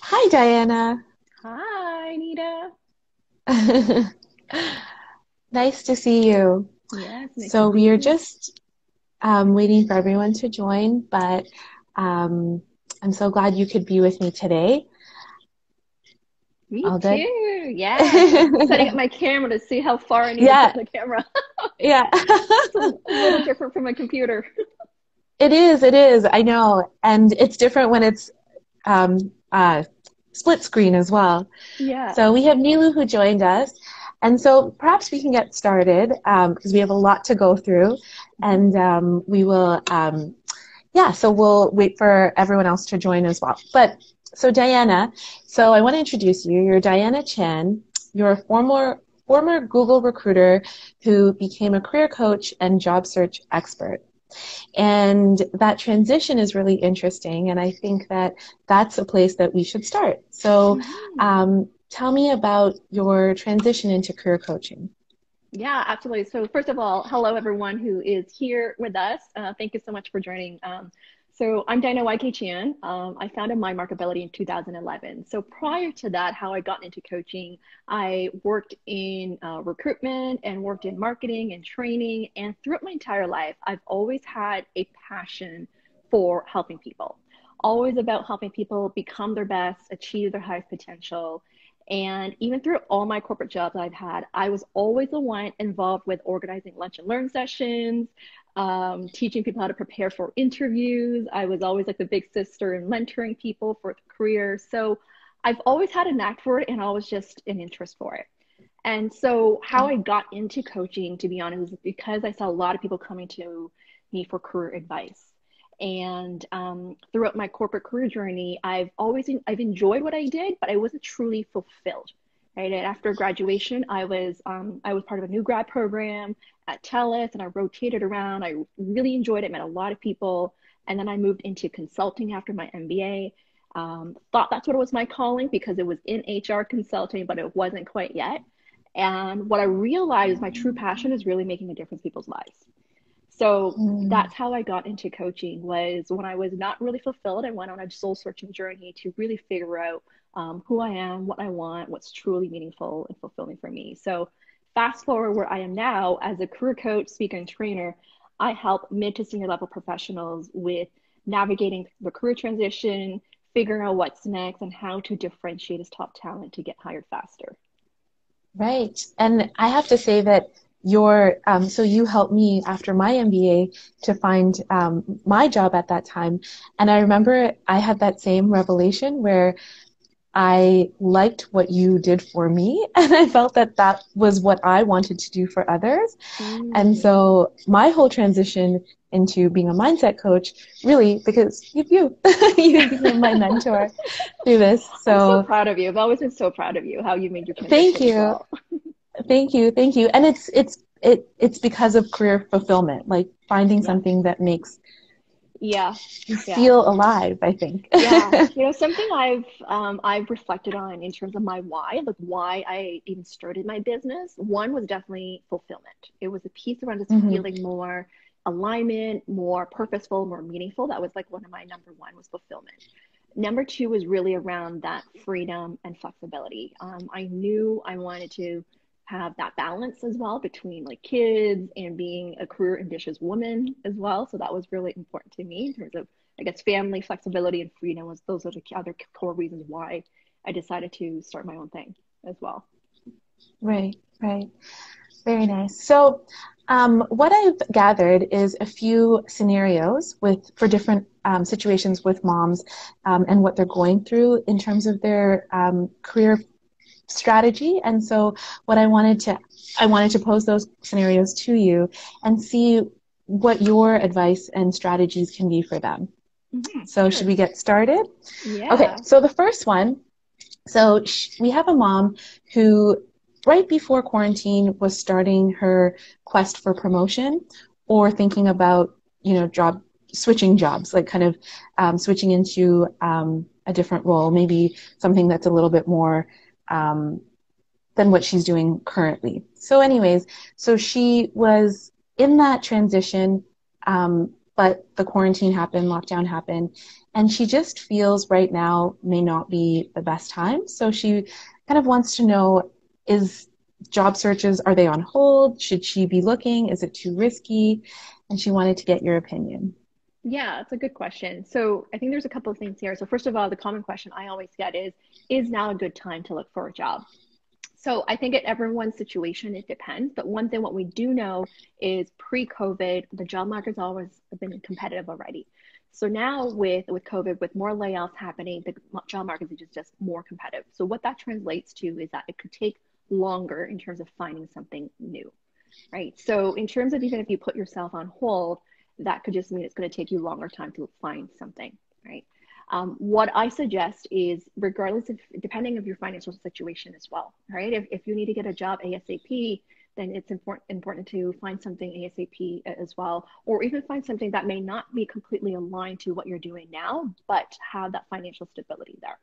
Hi, Diana. Hi, Nita. Nice to see you. Yes. So we are just waiting for everyone to join, but I'm so glad you could be with me today. Me too. Yeah. I'm setting up my camera to see how far I need to put the camera. Yeah. It's a little different from my computer. It is. It is. I know. And it's different when it's split screen as well. Yeah. So we have Nilu who joined us. And so perhaps we can get started because we have a lot to go through. And we will, so we'll wait for everyone else to join as well. But so Diana, so I want to introduce you. You're Diana Chan. You're a former Google recruiter who became a career coach and job search expert. And that transition is really interesting, and I think that that's a place that we should start. So tell me about your transition into career coaching. Yeah, absolutely. So first of all, hello everyone who is here with us. Thank you so much for joining. So I'm Diana Y.K. Chan. I founded My Marketability in 2011. So prior to that, how I got into coaching, I worked in recruitment and worked in marketing and training. And throughout my entire life, I've always had a passion for helping people. Always about helping people become their best, achieve their highest potential. And even through all my corporate jobs I've had, I was always the one involved with organizing lunch and learn sessions, teaching people how to prepare for interviews. I was always like the big sister and mentoring people for the career. So I've always had a knack for it and always just an interest for it. And so how I got into coaching, to be honest, is because I saw a lot of people coming to me for career advice. And throughout my corporate career journey, I've enjoyed what I did, but I wasn't truly fulfilled. Right. And after graduation, I was part of a new grad program at TELUS, and I rotated around. I really enjoyed it, met a lot of people. And then I moved into consulting after my MBA. Thought that's what it was my calling because it was in HR consulting, but it wasn't quite yet. And what I realized my true passion is really making a difference in people's lives. So that's how I got into coaching, was when I was not really fulfilled. I went on a soul searching journey to really figure out who I am, what I want, what's truly meaningful and fulfilling for me. So fast forward where I am now as a career coach, speaker, and trainer, I help mid to senior level professionals with navigating the career transition, figuring out what's next, and how to differentiate as top talent to get hired faster. Right. And I have to say that so you helped me after my MBA to find my job at that time. And I remember I had that same revelation where I liked what you did for me, and I felt that that was what I wanted to do for others. And so my whole transition into being a mindset coach, really, because you became my mentor through this. So I'm so proud of you. I've always been so proud of you, how you made your transition. Thank you. Well. Thank you. Thank you. And it's because of career fulfillment, like finding something that makes you feel alive, I think. Yeah. You know, something I've reflected on in terms of my why, like why I even started my business. One was definitely fulfillment. It was a piece around just feeling more alignment, more purposeful, more meaningful. That was like one of my number one was fulfillment. Number two was really around that freedom and flexibility. I knew I wanted to have that balance as well between like kids and being a career ambitious woman as well. So that was really important to me in terms of, I guess, family, flexibility, and freedom. Those are the other core reasons why I decided to start my own thing as well. Right, right. Very nice. So what I've gathered is a few scenarios for different situations with moms and what they're going through in terms of their career strategy. And so what I wanted to pose those scenarios to you and see what your advice and strategies can be for them. So should we get started? Yeah. Okay. So the first one, so we have a mom who right before quarantine was starting her quest for promotion or thinking about, switching jobs, like kind of switching into a different role, maybe something that's a little bit more than what she's doing currently. So anyways, so she was in that transition but the quarantine happened, lockdown happened, and she just feels right now may not be the best time. So she kind of wants to know, is job searches, are they on hold? Should she be looking? Is it too risky? And she wanted to get your opinion. Yeah, that's a good question. So I think there's a couple of things here. So first of all, the common question I always get is now a good time to look for a job? So I think at everyone's situation, it depends. But one thing, what we do know is pre-COVID, the job market's always been competitive already. So now with COVID, with more layoffs happening, the job market is just more competitive. So what that translates to is that it could take longer in terms of finding something new, right? So in terms of even if you put yourself on hold, that could just mean it's going to take you longer time to find something, right? What I suggest is regardless of, depending on your financial situation as well, right? If you need to get a job ASAP, then it's important to find something ASAP as well, or even find something that may not be completely aligned to what you're doing now, but have that financial stability there.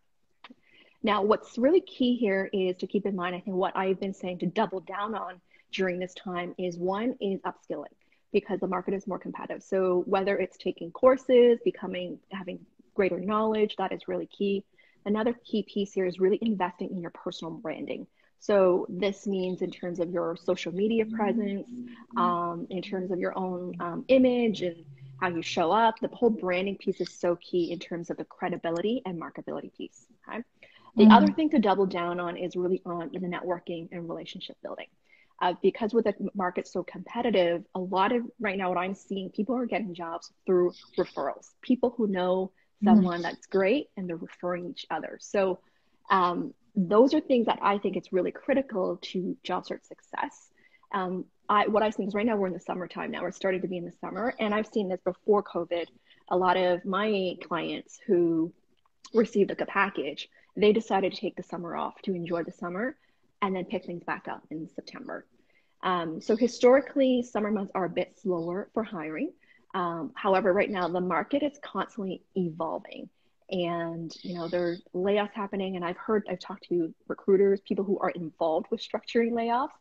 Now, what's really key here is to keep in mind, I think what I've been saying to double down on during this time is one is upskilling, because the market is more competitive. So whether it's taking courses, having greater knowledge, that is really key. Another key piece here is really investing in your personal branding. So this means in terms of your social media presence, in terms of your own image and how you show up, the whole branding piece is so key in terms of the credibility and marketability piece. Okay? The other thing to double down on is really on the networking and relationship building. Because with the market so competitive, a lot of right now what I'm seeing, people are getting jobs through referrals, people who know someone that's great and they're referring each other. So those are things that I think it's really critical to job search success. What I've seen is right now we're in the summertime now, we're starting to be in the summer. And I've seen this before COVID, a lot of my clients who received like a package, they decided to take the summer off to enjoy the summer and then pick things back up in September. So historically, summer months are a bit slower for hiring. However, right now the market is constantly evolving, and you know there are layoffs happening. And I've talked to recruiters, people who are involved with structuring layoffs,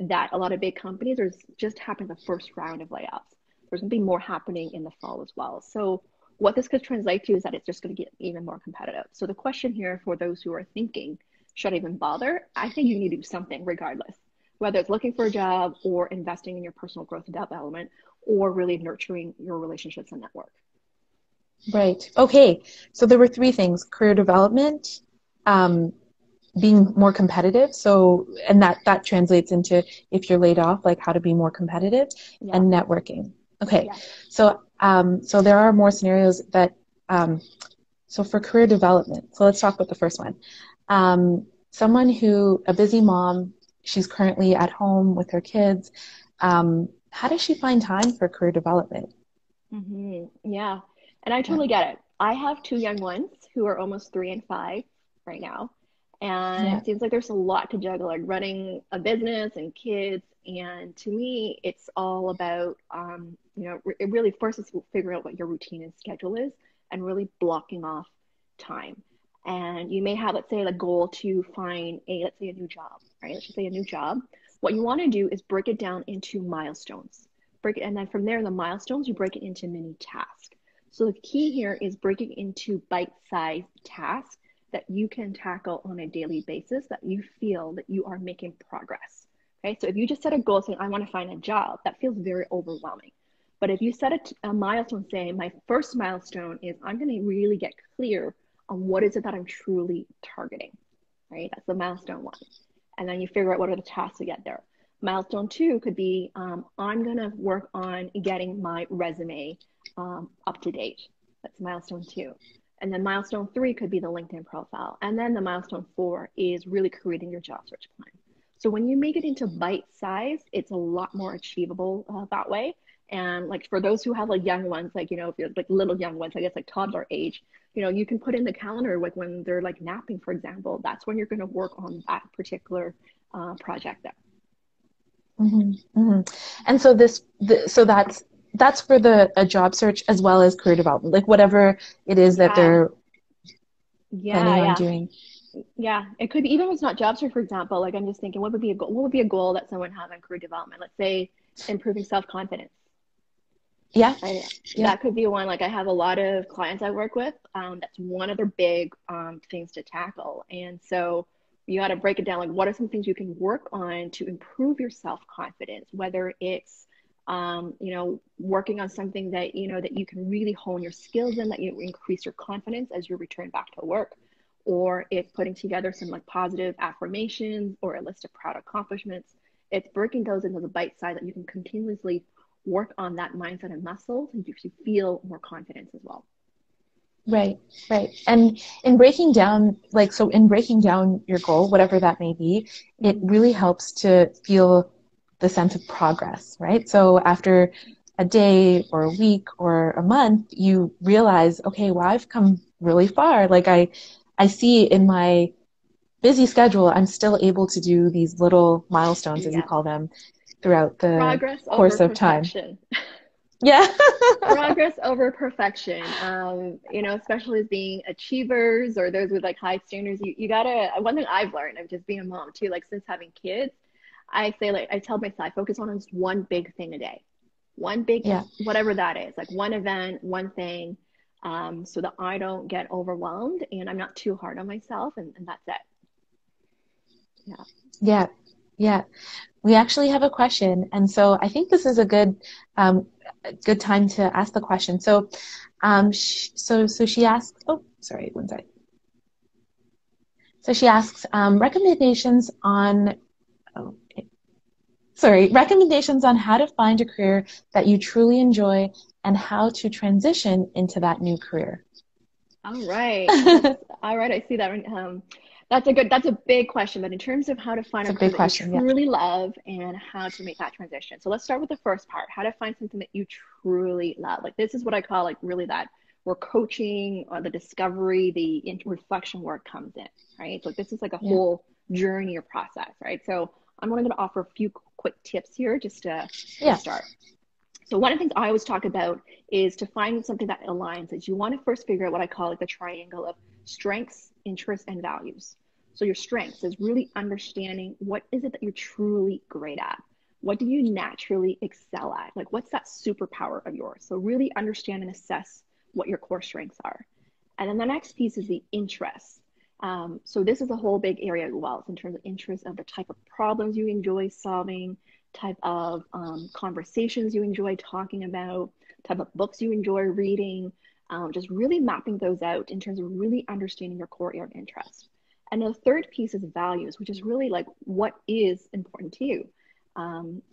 that a lot of big companies are just happening the first round of layoffs. There's going to be more happening in the fall as well. So what this could translate to is that it's just going to get even more competitive. So the question here for those who are thinking, should I even bother? I think you need to do something regardless, whether it's looking for a job or investing in your personal growth and development or really nurturing your relationships and network. Right. Okay. So there were three things: career development, being more competitive. So, and that translates into if you're laid off, like how to be more competitive, and networking. Okay. Yeah. So, so there are more scenarios that, so for career development, so let's talk about the first one. Someone who, a busy mom, she's currently at home with her kids. How does she find time for career development? Yeah. And I totally get it. I have two young ones who are almost 3 and 5 right now. And it seems like there's a lot to juggle, like running a business and kids. And to me, it's all about, you know, it really forces you to figure out what your routine and schedule is and really blocking off time. And you may have, let's say, the goal to find a new job, right? Let's just say a new job. What you want to do is break it down into milestones. And then from there, the milestones, you break it into mini tasks. So the key here is breaking into bite-sized tasks that you can tackle on a daily basis that you feel that you are making progress, okay? So if you just set a goal saying, I want to find a job, that feels very overwhelming. But if you set a milestone saying, my first milestone is I'm going to really get clear on what is it that I'm truly targeting, right? That's the milestone one. And then you figure out what are the tasks to get there. Milestone two could be, I'm gonna work on getting my resume up to date. That's milestone two. And then milestone three could be the LinkedIn profile. And then the milestone four is really creating your job search plan. So when you make it into bite size, it's a lot more achievable that way. And like for those who have like young ones, like, you know, if you're like little young ones, I guess like toddler age, you know, you can put in the calendar like when they're like napping, for example, that's when you're going to work on that particular project there. And so that's for a job search as well as career development, like whatever it is that they're planning on doing. Yeah, it could be, even if it's not job search, for example, like I'm just thinking, what would be a goal that someone has on career development? Let's say improving self-confidence. Yeah. And that could be one. Like, I have a lot of clients I work with. That's one of their big things to tackle. And so you got to break it down. Like, what are some things you can work on to improve your self-confidence, whether it's, working on something that, that you can really hone your skills in, that you increase your confidence as you return back to work, or it's putting together some like positive affirmations or a list of proud accomplishments. It's breaking those into the bite size that you can continuously work on that mindset and muscle to feel more confidence as well. Right, right. And in breaking down your goal, whatever that may be, it really helps to feel the sense of progress, right? So after a day or a week or a month, you realize, okay, well, I've come really far. Like I see in my busy schedule, I'm still able to do these little milestones, as you call them, throughout the course of time. Yeah. Progress over perfection. Especially as being achievers or those with like high standards, you gotta, one thing I've learned of just being a mom too, like since having kids, I say, like, I tell myself, I focus on just one big thing a day, one big, whatever that is, like one event, one thing, so that I don't get overwhelmed and I'm not too hard on myself, and that's it. Yeah. Yeah. Yeah. We actually have a question. And so I think this is a good time to ask the question. So, so she asks, oh, sorry, one sec. So she asks, recommendations on how to find a career that you truly enjoy and how to transition into that new career. All right. All right. I see that. That's a big question, but in terms of how to find a career that you truly love and how to make that transition. So let's start with the first part, how to find something that you truly love. Like, this is what I call like really that where coaching or the discovery, the reflection work comes in, right? So this is like a whole journey or process, right? So I'm only going to offer a few quick tips here just to start. So one of the things I always talk about is to find something that aligns. That you want to first figure out what I call like the triangle of strengths, interests, and values. So your strengths is really understanding what is it that you're truly great at. What do you naturally excel at? Like, what's that superpower of yours? So really understand and assess what your core strengths are. And then the next piece is the interests. So this is a whole big area as well, in terms of interest of the type of problems you enjoy solving, type of conversations you enjoy talking about, type of books you enjoy reading, just really mapping those out in terms of really understanding your core area of interest. And the third piece is values, which is really like what is important to you.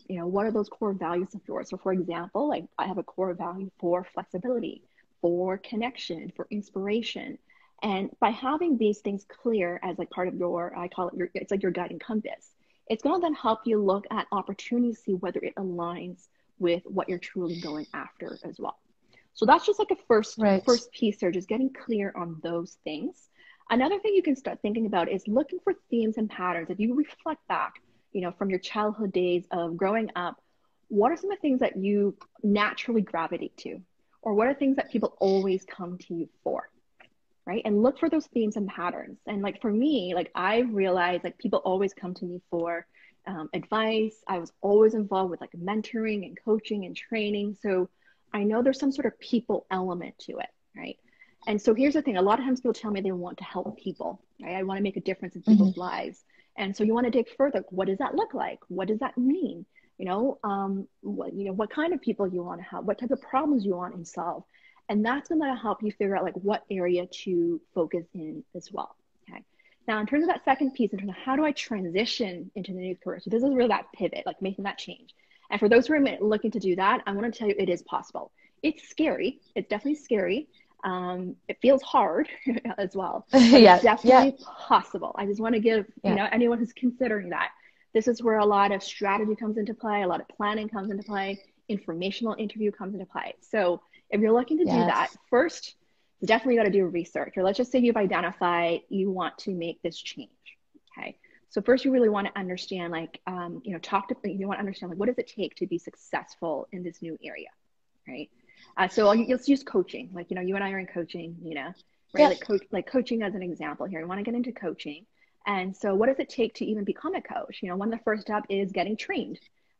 What are those core values of yours? So for example, like I have a core value for flexibility, for connection, for inspiration. And by having these things clear as like part of your, I call it your, it's like your guiding compass, it's going to then help you look at opportunities, see whether it aligns with what you're truly going after as well. So that's just like a first piece there, just getting clear on those things. Another thing you can start thinking about is looking for themes and patterns. If you reflect back, from your childhood days of growing up, what are some of the things that you naturally gravitate to? Or what are things that people always come to you for? Right? And look for those themes and patterns. And like for me, like I realized like people always come to me for advice. I was always involved with like mentoring and coaching and training. So I know there's some sort of people element to it, right? And so here's the thing. A lot of times people tell me they want to help people, right? I want to make a difference in people's lives. And so you want to dig further. What does that look like? What does that mean? What kind of people you want to help? What type of problems you want to solve? And that's going to help you figure out like what area to focus in as well. Okay. Now, in terms of that second piece, in terms of how do I transition into the new career? So this is really that pivot, like making that change. And for those who are looking to do that, I want to tell you it is possible. It's scary. It's definitely scary. It feels hard as well. It's definitely possible. I just want to give, anyone who's considering that, this is where a lot of strategy comes into play. A lot of planning comes into play. Informational interview comes into play. So if you're looking to do that, first, you definitely got to do research. Or let's just say you've identified you want to make this change. Okay. So first, you really want to understand, like, you want to understand, like, what does it take to be successful in this new area, right? So let's use coaching. Like, you and I are in coaching, right? Yes. Like coaching as an example here. You want to get into coaching. And so what does it take to even become a coach? One of the first steps is getting trained.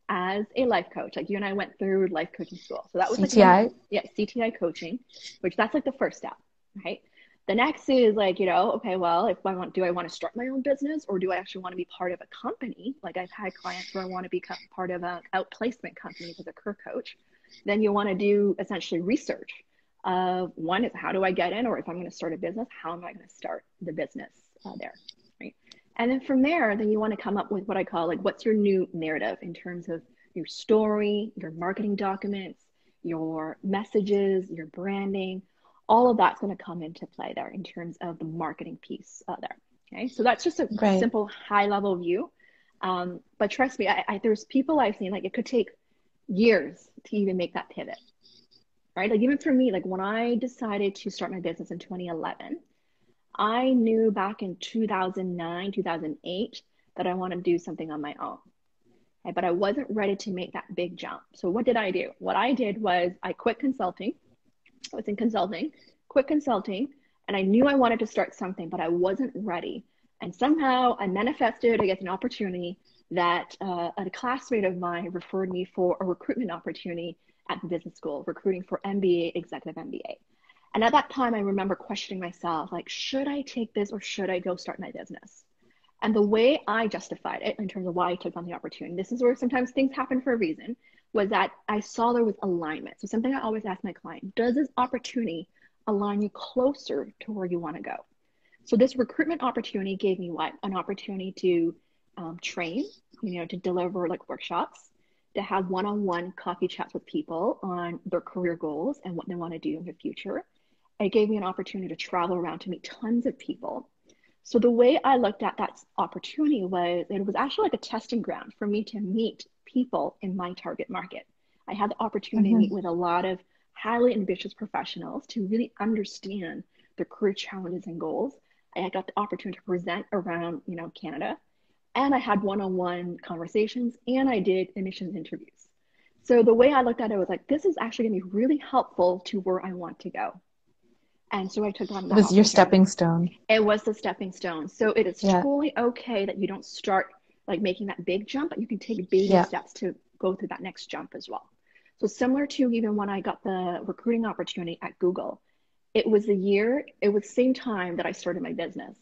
as a life coach. Like, you and I went through life coaching school. So that was CTI? Like, yeah, CTI coaching, which that's like the first step, right? The next is like, you know, okay, well, if I want, do I want to start my own business, or do I actually want to be part of a company? Like, I've had clients where I want to be part of an outplacement company as a career coach. Then you want to do essentially research of one is how do I get in, or if I'm going to start a business, how am I going to start the business there, right? And then from there, then you want to come up with what I call like, what's your new narrative in terms of your story, your marketing documents, your messages, your branding, all of that's going to come into play there in terms of the marketing piece there. Okay. So that's just a right. simple high level view. But trust me, there's people I've seen, like it could take years to even make that pivot, right? Like even for me, like when I decided to start my business in 2011, I knew back in 2009, 2008, that I wanted to do something on my own, right? But I wasn't ready to make that big jump. So what did I do? What I did was I quit consulting. I was in consulting, quit consulting, and I knew I wanted to start something, but I wasn't ready. And somehow I manifested, I guess, an opportunity that a classmate of mine referred me for a recruitment opportunity at the business school, recruiting for MBA, executive MBA. And at that time, I remember questioning myself, like, should I take this or should I go start my business? And the way I justified it in terms of why I took on the opportunity, this is where sometimes things happen for a reason, was that I saw there was alignment. So something I always ask my client, does this opportunity align you closer to where you want to go? So this recruitment opportunity gave me what? An opportunity to train, you know, to deliver like workshops, to have one-on-one coffee chats with people on their career goals and what they want to do in the future. It gave me an opportunity to travel around to meet tons of people. So the way I looked at that opportunity was, it was actually like a testing ground for me to meet people in my target market. I had the opportunity to meet with a lot of highly ambitious professionals to really understand their career challenges and goals. I got the opportunity to present around, you know, Canada, and I had one-on-one conversations, and I did admissions interviews. So the way I looked at it was like, this is actually going to be really helpful to where I want to go. And so I took on that. It was your stepping stone. It was the stepping stone. So it is totally okay that you don't start like making that big jump, but you can take baby steps to go through that next jump as well. So similar to even when I got the recruiting opportunity at Google, it was the year, it was the same time that I started my business.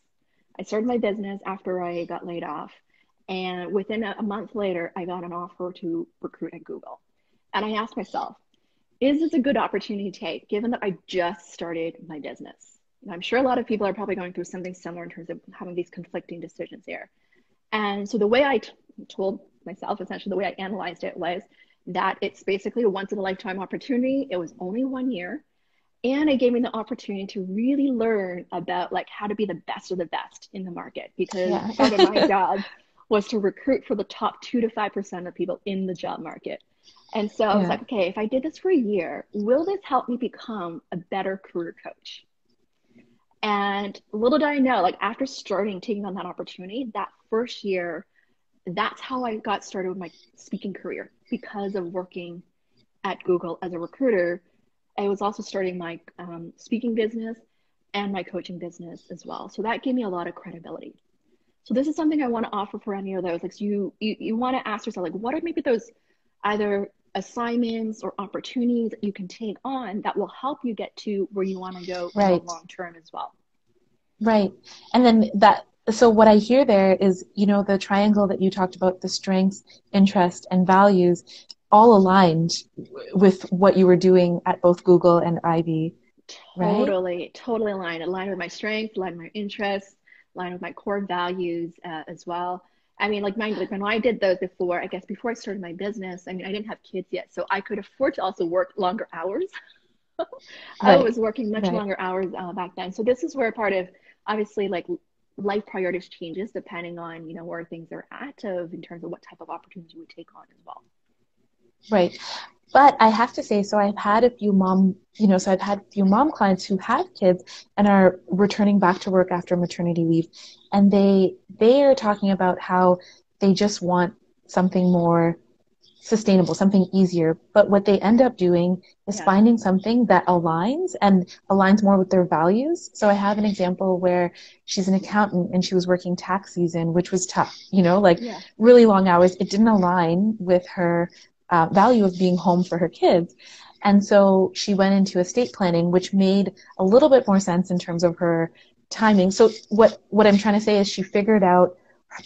I started my business after I got laid off. And within a month later, I got an offer to recruit at Google. And I asked myself, is this a good opportunity to take, given that I just started my business? And I'm sure a lot of people are probably going through something similar in terms of having these conflicting decisions here. And so the way I told myself, essentially the way I analyzed it, was that it's basically a once-in-a-lifetime opportunity. It was only 1 year. And it gave me the opportunity to really learn about like how to be the best of the best in the market, because part of my job was to recruit for the top 2 to 5% of people in the job market. And so I was like, okay, if I did this for a year, will this help me become a better career coach? And little did I know, like after taking on that opportunity, that first year, that's how I got started with my speaking career, because of working at Google as a recruiter. I was also starting my speaking business and my coaching business as well. So that gave me a lot of credibility. So this is something I want to offer for any of those. Like so you want to ask yourself, like, what are maybe those either assignments or opportunities that you can take on that will help you get to where you want to go in the long term as well. Right. And then so what I hear there is, you know, the triangle that you talked about, the strengths, interest, and values, all aligned with what you were doing at both Google and Ivey. Right? Totally aligned. Aligned with my strengths, aligned with my interests, aligned with my core values as well. I mean, like when I did those before, I guess before I started my business, I mean, I didn't have kids yet, so I could afford to also work longer hours. I was working much longer hours back then. So this is where part of, obviously, like life priorities changes depending on, you know, where things are at in terms of what type of opportunities we take on as well. Right. But I have to say, so I've had a few mom clients who have kids and are returning back to work after maternity leave. And they are talking about how they just want something more sustainable, something easier. But what they end up doing is finding something that aligns more with their values. So I have an example where she's an accountant and she was working tax season, which was tough, really long hours. It didn't align with her value of being home for her kids. And so she went into estate planning, which made a little bit more sense in terms of her timing. So what I'm trying to say is she figured out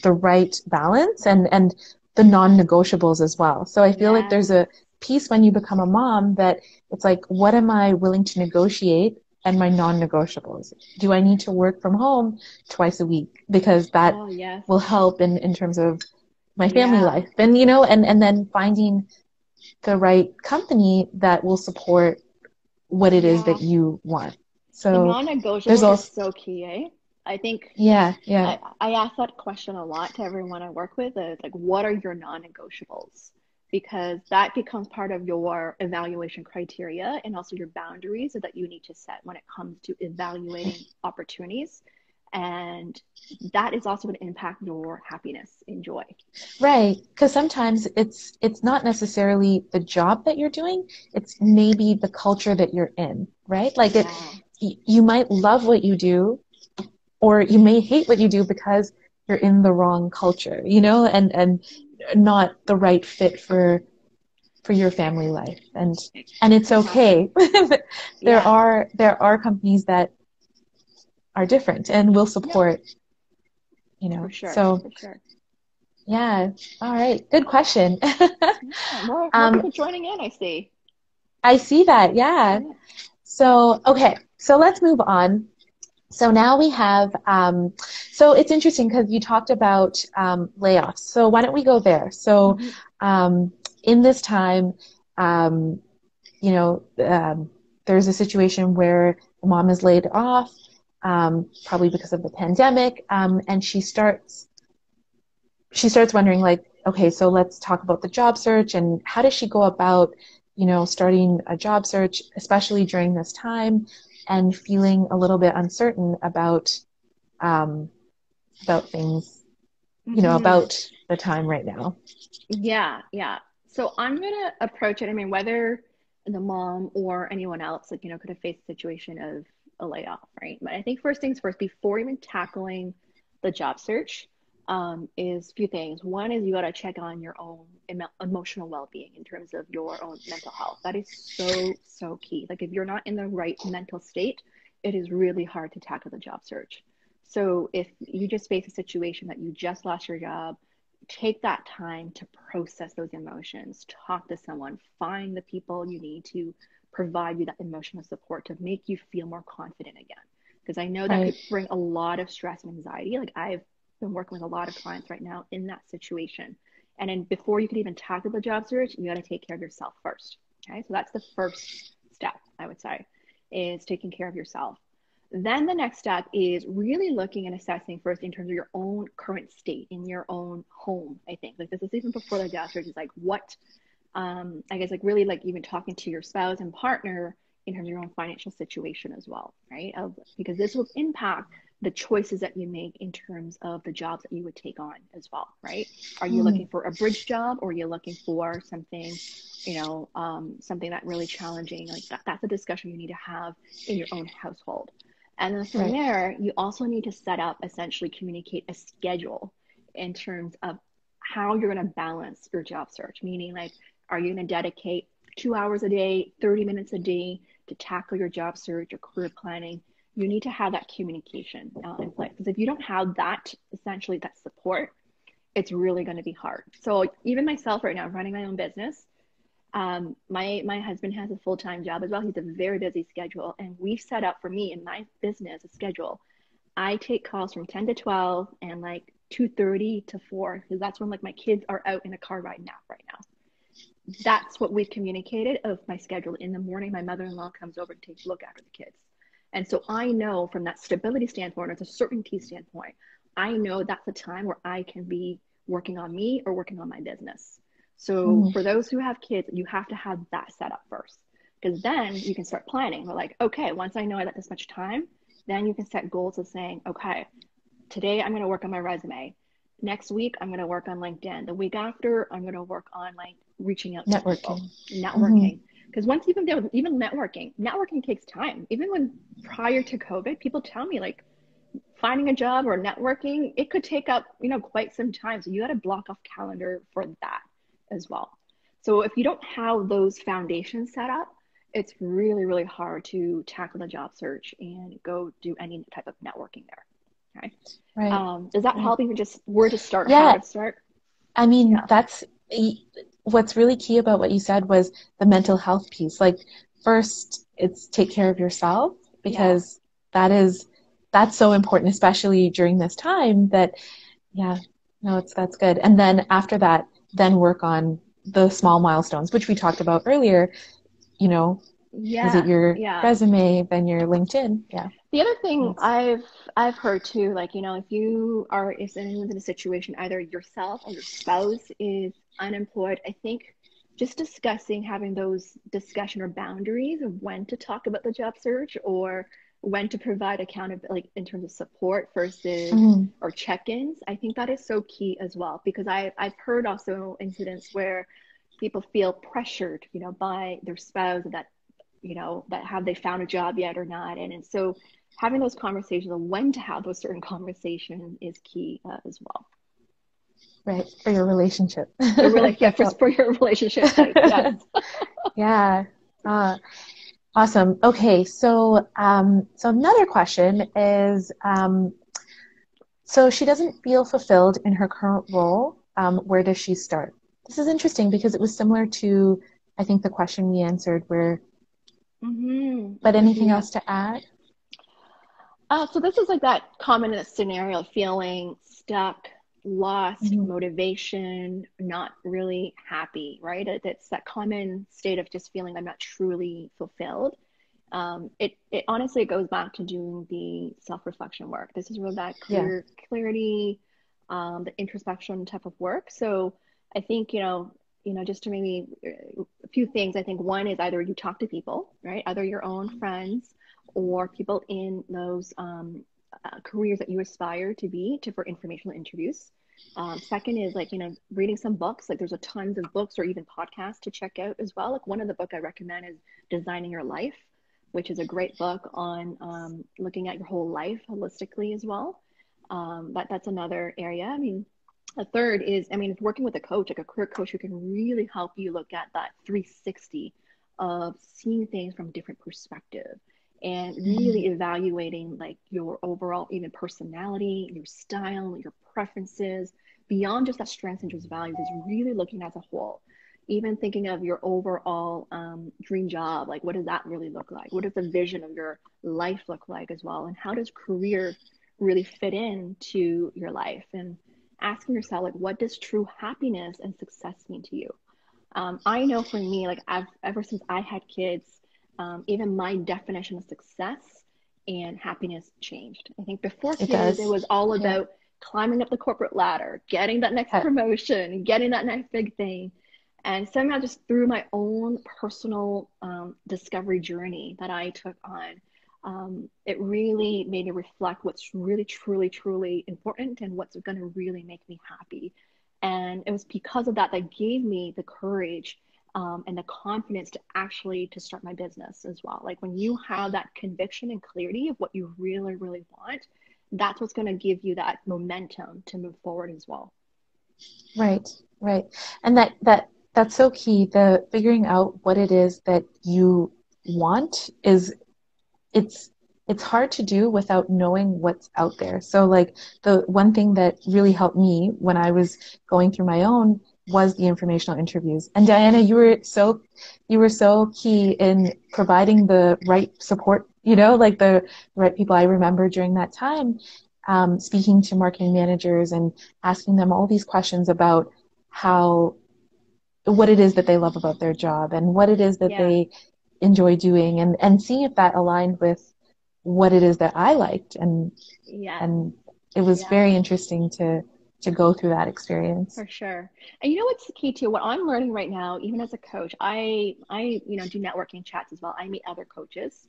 the right balance and the non-negotiables as well. So I feel like there's a piece when you become a mom that it's like, what am I willing to negotiate and my non-negotiables? Do I need to work from home twice a week? Because that will help in terms of my family life. And, and then finding the right company that will support what it is that you want. So the non-negotiables are so key, eh? I think I ask that question a lot to everyone I work with. It's like, what are your non-negotiables? Because that becomes part of your evaluation criteria and also your boundaries that you need to set when it comes to evaluating opportunities. And that is also going to impact your happiness and joy. Right. Because sometimes it's not necessarily the job that you're doing. It's maybe the culture that you're in, right? Like you might love what you do, or you may hate what you do because you're in the wrong culture, and not the right fit for your family life. And it's okay. There are companies that are different and will support, For sure. So, for sure. Yeah. All right. Good question. More people joining in, I see. I see that. Yeah. So, okay. So let's move on. So now we have, so it's interesting because you talked about layoffs. So why don't we go there? So in this time, there's a situation where mom is laid off, probably because of the pandemic, and she starts wondering, like, okay, so let's talk about the job search and how does she go about, starting a job search, especially during this time, and feeling a little bit uncertain about things, about the time right now. Yeah. So I'm going to approach it. I mean, whether the mom or anyone else, could have faced a situation of a layoff, right? But I think first things first, before even tackling the job search, is a few things. One is you got to check on your own emotional well-being in terms of your own mental health. That is so, so key. Like if you're not in the right mental state, it is really hard to tackle the job search. So if you just face a situation that you just lost your job, take that time to process those emotions, talk to someone, find the people you need to provide you that emotional support to make you feel more confident again. Because I know that could bring a lot of stress and anxiety. Like I've been working with a lot of clients right now in that situation. And then before you can even tackle the job search, you got to take care of yourself first. Okay. So that's the first step, I would say, is taking care of yourself. Then the next step is really looking and assessing first in terms of your own current state in your own home. I think like this is even before the job search is like what, I guess like really like even talking to your spouse and partner in terms of your own financial situation as well. Right. Because this will impact the choices that you make in terms of the jobs that you would take on as well, right? Are you looking for a bridge job or are you looking for something, something that really challenging? Like that's a discussion you need to have in your own household. And then from there, you also need to set up, essentially communicate a schedule in terms of how you're going to balance your job search, meaning like, are you going to dedicate 2 hours a day, 30 minutes a day to tackle your job search or career planning? You need to have that communication in place. Because if you don't have that, essentially that support, it's really going to be hard. So even myself right now, running my own business, my husband has a full-time job as well. He's a very busy schedule. And we've set up for me in my business a schedule. I take calls from 10 to 12 and like 2:30 to 4, because that's when like my kids are out in a car ride nap right now. That's what we've communicated of my schedule. In the morning, my mother-in-law comes over and takes a look after the kids. And so I know from that stability standpoint, or the certainty standpoint, I know that's a time where I can be working on me or working on my business. So for those who have kids, you have to have that set up first, because then you can start planning. We're like, okay, once I know I got this much time, then you can set goals of saying, okay, today I'm going to work on my resume. Next week, I'm going to work on LinkedIn. The week after, I'm going to work on like reaching out to networking. Because once even networking takes time. Even when prior to COVID, people tell me like finding a job or networking, it could take up, quite some time. So you got to block off calendar for that as well. So if you don't have those foundations set up, it's really, really hard to tackle the job search and go do any type of networking there. Okay. Right. Is that helping? Just where to start? Yeah. How to start? I mean, that's what's really key about what you said was the mental health piece. Like first, it's take care of yourself, because that's so important, especially during this time. That's good. And then after that, then work on the small milestones, which we talked about earlier. Is it your resume, then your LinkedIn? Yeah. The other thing I've heard too, like, if anyone's in a situation, either yourself or your spouse is unemployed, I think just having those discussion or boundaries of when to talk about the job search or when to provide accountability, like in terms of support versus or check-ins, I think that is so key as well, because I've heard also incidents where people feel pressured, by their spouse that have they found a job yet or not. And so having those conversations and when to have those certain conversations is key as well. Right. For your relationship. For your relationship. Yeah. Awesome. Okay. So, so another question is, so she doesn't feel fulfilled in her current role. Where does she start? This is interesting because it was similar to, I think, the question we answered where, but anything else to add? So this is like that common scenario of feeling stuck, lost, motivation, not really happy, right? It's that common state of just feeling I'm not truly fulfilled. It honestly goes back to doing the self-reflection work. This is where that clarity, the introspection type of work. So I think, just to maybe a few things, I think one is either you talk to people, right? Either your own friends or people in those careers that you aspire to be for informational interviews. Second is like, reading some books, like there's a tons of books or even podcasts to check out as well. Like one of the book I recommend is Designing Your Life, which is a great book on looking at your whole life holistically as well. But that's another area. A third is, working with a coach, like a career coach who can really help you look at that 360 of seeing things from different perspective and really evaluating like your overall even personality, your style, your preferences, beyond just that strengths, interests, values, is really looking as a whole. Even thinking of your overall dream job, like what does that really look like? What does the vision of your life look like as well? And how does career really fit into your life? And asking yourself, like, what does true happiness and success mean to you? I know for me, like, ever since I had kids, even my definition of success and happiness changed. I think before kids, it was all about climbing up the corporate ladder, getting that next promotion, getting that next big thing. And somehow just through my own personal discovery journey that I took on, it really made me reflect what's really, truly, truly important and what's going to really make me happy. And it was because of that gave me the courage and the confidence to actually start my business as well. Like when you have that conviction and clarity of what you really, really want, that's what's going to give you that momentum to move forward as well. Right, right. And that's so key. The figuring out what it is that you want is it's hard to do without knowing what's out there. So like the one thing that really helped me when I was going through my own was the informational interviews. And Diana, you were so key in providing the right support, like the right people. I remember during that time, speaking to marketing managers and asking them all these questions about what it is that they love about their job and what it is that they enjoy doing, and see if that aligned with what it is that I liked, and it was very interesting to go through that experience for sure. And what's the key to what I'm learning right now, even as a coach, I do networking chats as well. I meet other coaches,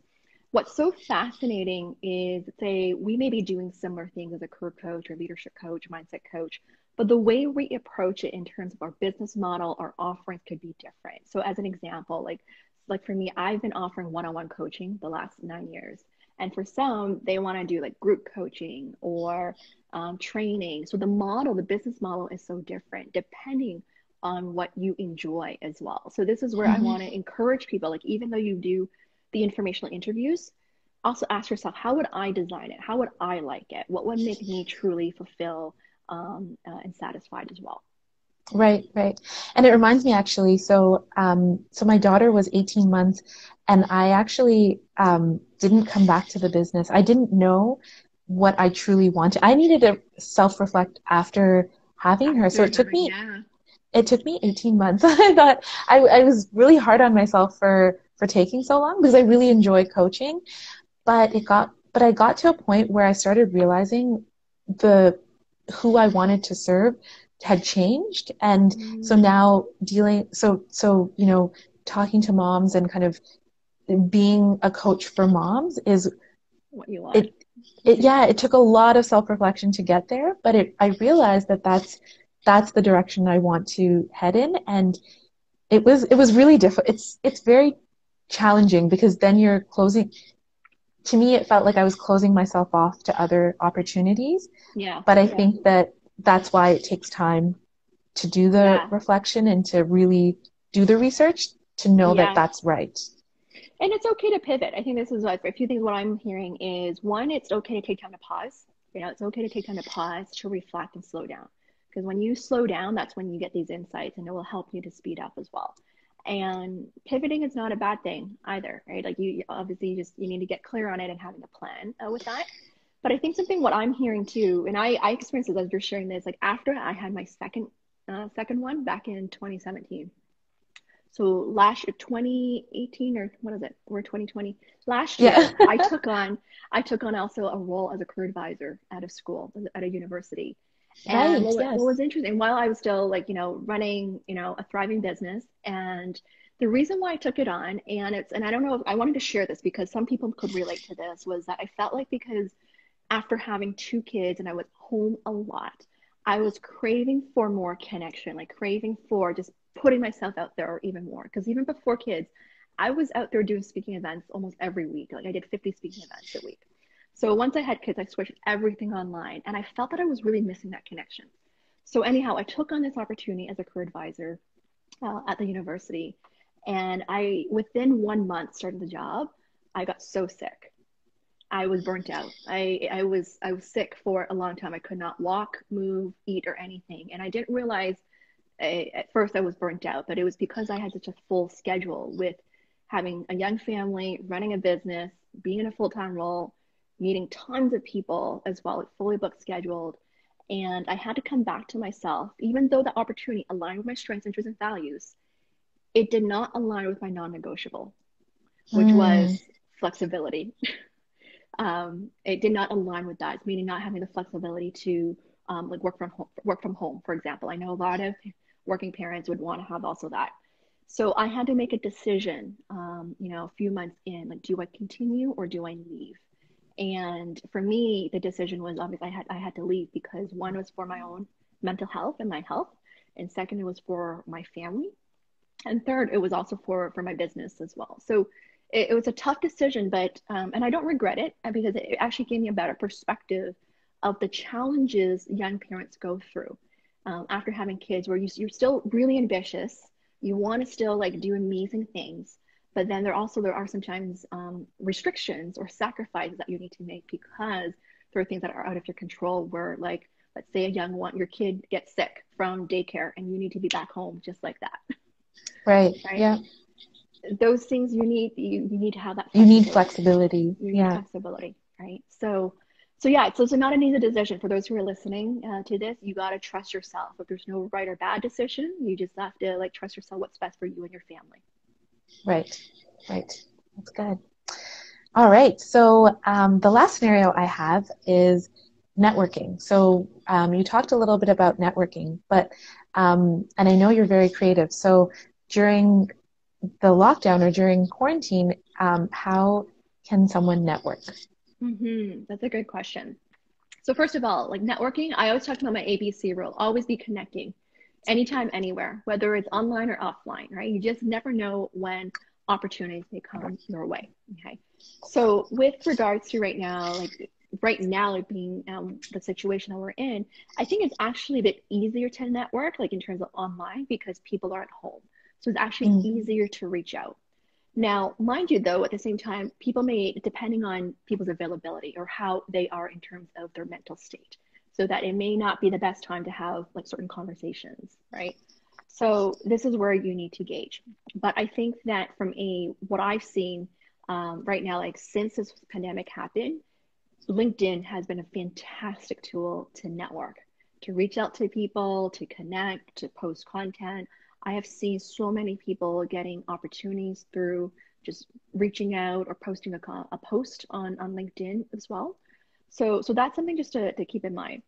what's so fascinating is, say, we may be doing similar things as a career coach or leadership coach, mindset coach, but the way we approach it in terms of our business model, our offerings could be different. So as an example, like for me, I've been offering one-on-one coaching the last 9 years. And for some, they want to do like group coaching or training. So the model, the business model is so different depending on what you enjoy as well. So this is where I want to encourage people, like even though you do the informational interviews, also ask yourself, how would I design it? How would I like it? What would make me truly fulfill and satisfied as well? Right, right. And it reminds me actually, so my daughter was 18 months and I actually didn't come back to the business. I didn't know what I truly wanted. I needed to self-reflect after having her. So it took me 18 months. I thought I was really hard on myself for taking so long because I really enjoy coaching, but I got to a point where I started realizing who I wanted to serve had changed. And so now talking to moms and kind of being a coach for moms is what you want. It took a lot of self-reflection to get there, but I realized that that's the direction I want to head in. And it was really difficult. It's very challenging because then you're closing. To me, it felt like I was closing myself off to other opportunities. Yeah. But I think that's why it takes time to do the reflection and to really do the research to know that that's right. And it's okay to pivot. I think this is like a few things. What I'm hearing is, one, it's okay to take time to pause. You know, it's okay to take time to pause, to reflect and slow down. Because when you slow down, that's when you get these insights and it will help you to speed up as well. And pivoting is not a bad thing either, right? Like you need to get clear on it and having a plan with that. But I think what I'm hearing too, and I experienced this as you're sharing this, like after I had my second one back in 2017. So last year, 2018 or what is it? We're 2020. Last year, I took on also a role as a career advisor out of school, at a university. And what was interesting, while I was still running, a thriving business, and the reason why I took it on, and I don't know if I wanted to share this because some people could relate to this, was that I felt like because after having two kids and I was home a lot, I was craving for more connection, like craving for just putting myself out there or even more. Because even before kids, I was out there doing speaking events almost every week. Like I did 50 speaking events a week. So once I had kids, I switched everything online and I felt that I was really missing that connection. So anyhow, I took on this opportunity as a career advisor at the university. And within 1 month starting the job, I got so sick. I was burnt out. I was sick for a long time. I could not walk, move, eat or anything. And I didn't realize at first I was burnt out, but it was because I had such a full schedule with having a young family, running a business, being in a full-time role, meeting tons of people as well, like fully booked, scheduled. And I had to come back to myself, even though the opportunity aligned with my strengths, interests, and values, it did not align with my non-negotiable, which was flexibility. It did not align with that, meaning not having the flexibility to work from home, for example. I know a lot of working parents would want to have also that. So I had to make a decision, a few months in, like, do I continue or do I leave? And for me, the decision was obviously I had to leave because one was for my own mental health and my health. And second, it was for my family. And third, it was also for my business as well. So it was a tough decision, but, and I don't regret it because it actually gave me a better perspective of the challenges young parents go through after having kids, where you're still really ambitious. You want to still do amazing things. But then there are sometimes restrictions or sacrifices that you need to make because there are things that are out of your control, where let's say your kid gets sick from daycare and you need to be back home just like that. Right? Yeah. Those things you need to have that flexibility. You need flexibility. Right? So it's not an easy decision. For those who are listening to this, you got to trust yourself. If there's no right or bad decision, you just have to trust yourself, what's best for you and your family. Right. That's good. All right. So the last scenario I have is networking. So you talked a little bit about networking, but and I know you're very creative. So during the lockdown or during quarantine, how can someone network? Mm-hmm. That's a great question. So first of all, like networking, I always talk about my ABC rule, always be connecting anytime, anywhere, whether it's online or offline, right? You just never know when opportunities may come your way, okay? So with regards to right now, like being the situation that we're in, I think it's actually a bit easier to network, like in terms of online, because people are at home. So it's actually easier to reach out. Now, mind you, though, at the same time, people may, depending on people's availability or how they are in terms of their mental state, so that it may not be the best time to have like certain conversations, right? So this is where you need to gauge. But I think that from what I've seen right now, like since this pandemic happened, LinkedIn has been a fantastic tool to network, to reach out to people, to connect, to post content. I have seen so many people getting opportunities through just reaching out or posting a post on LinkedIn as well. So that's something just to keep in mind.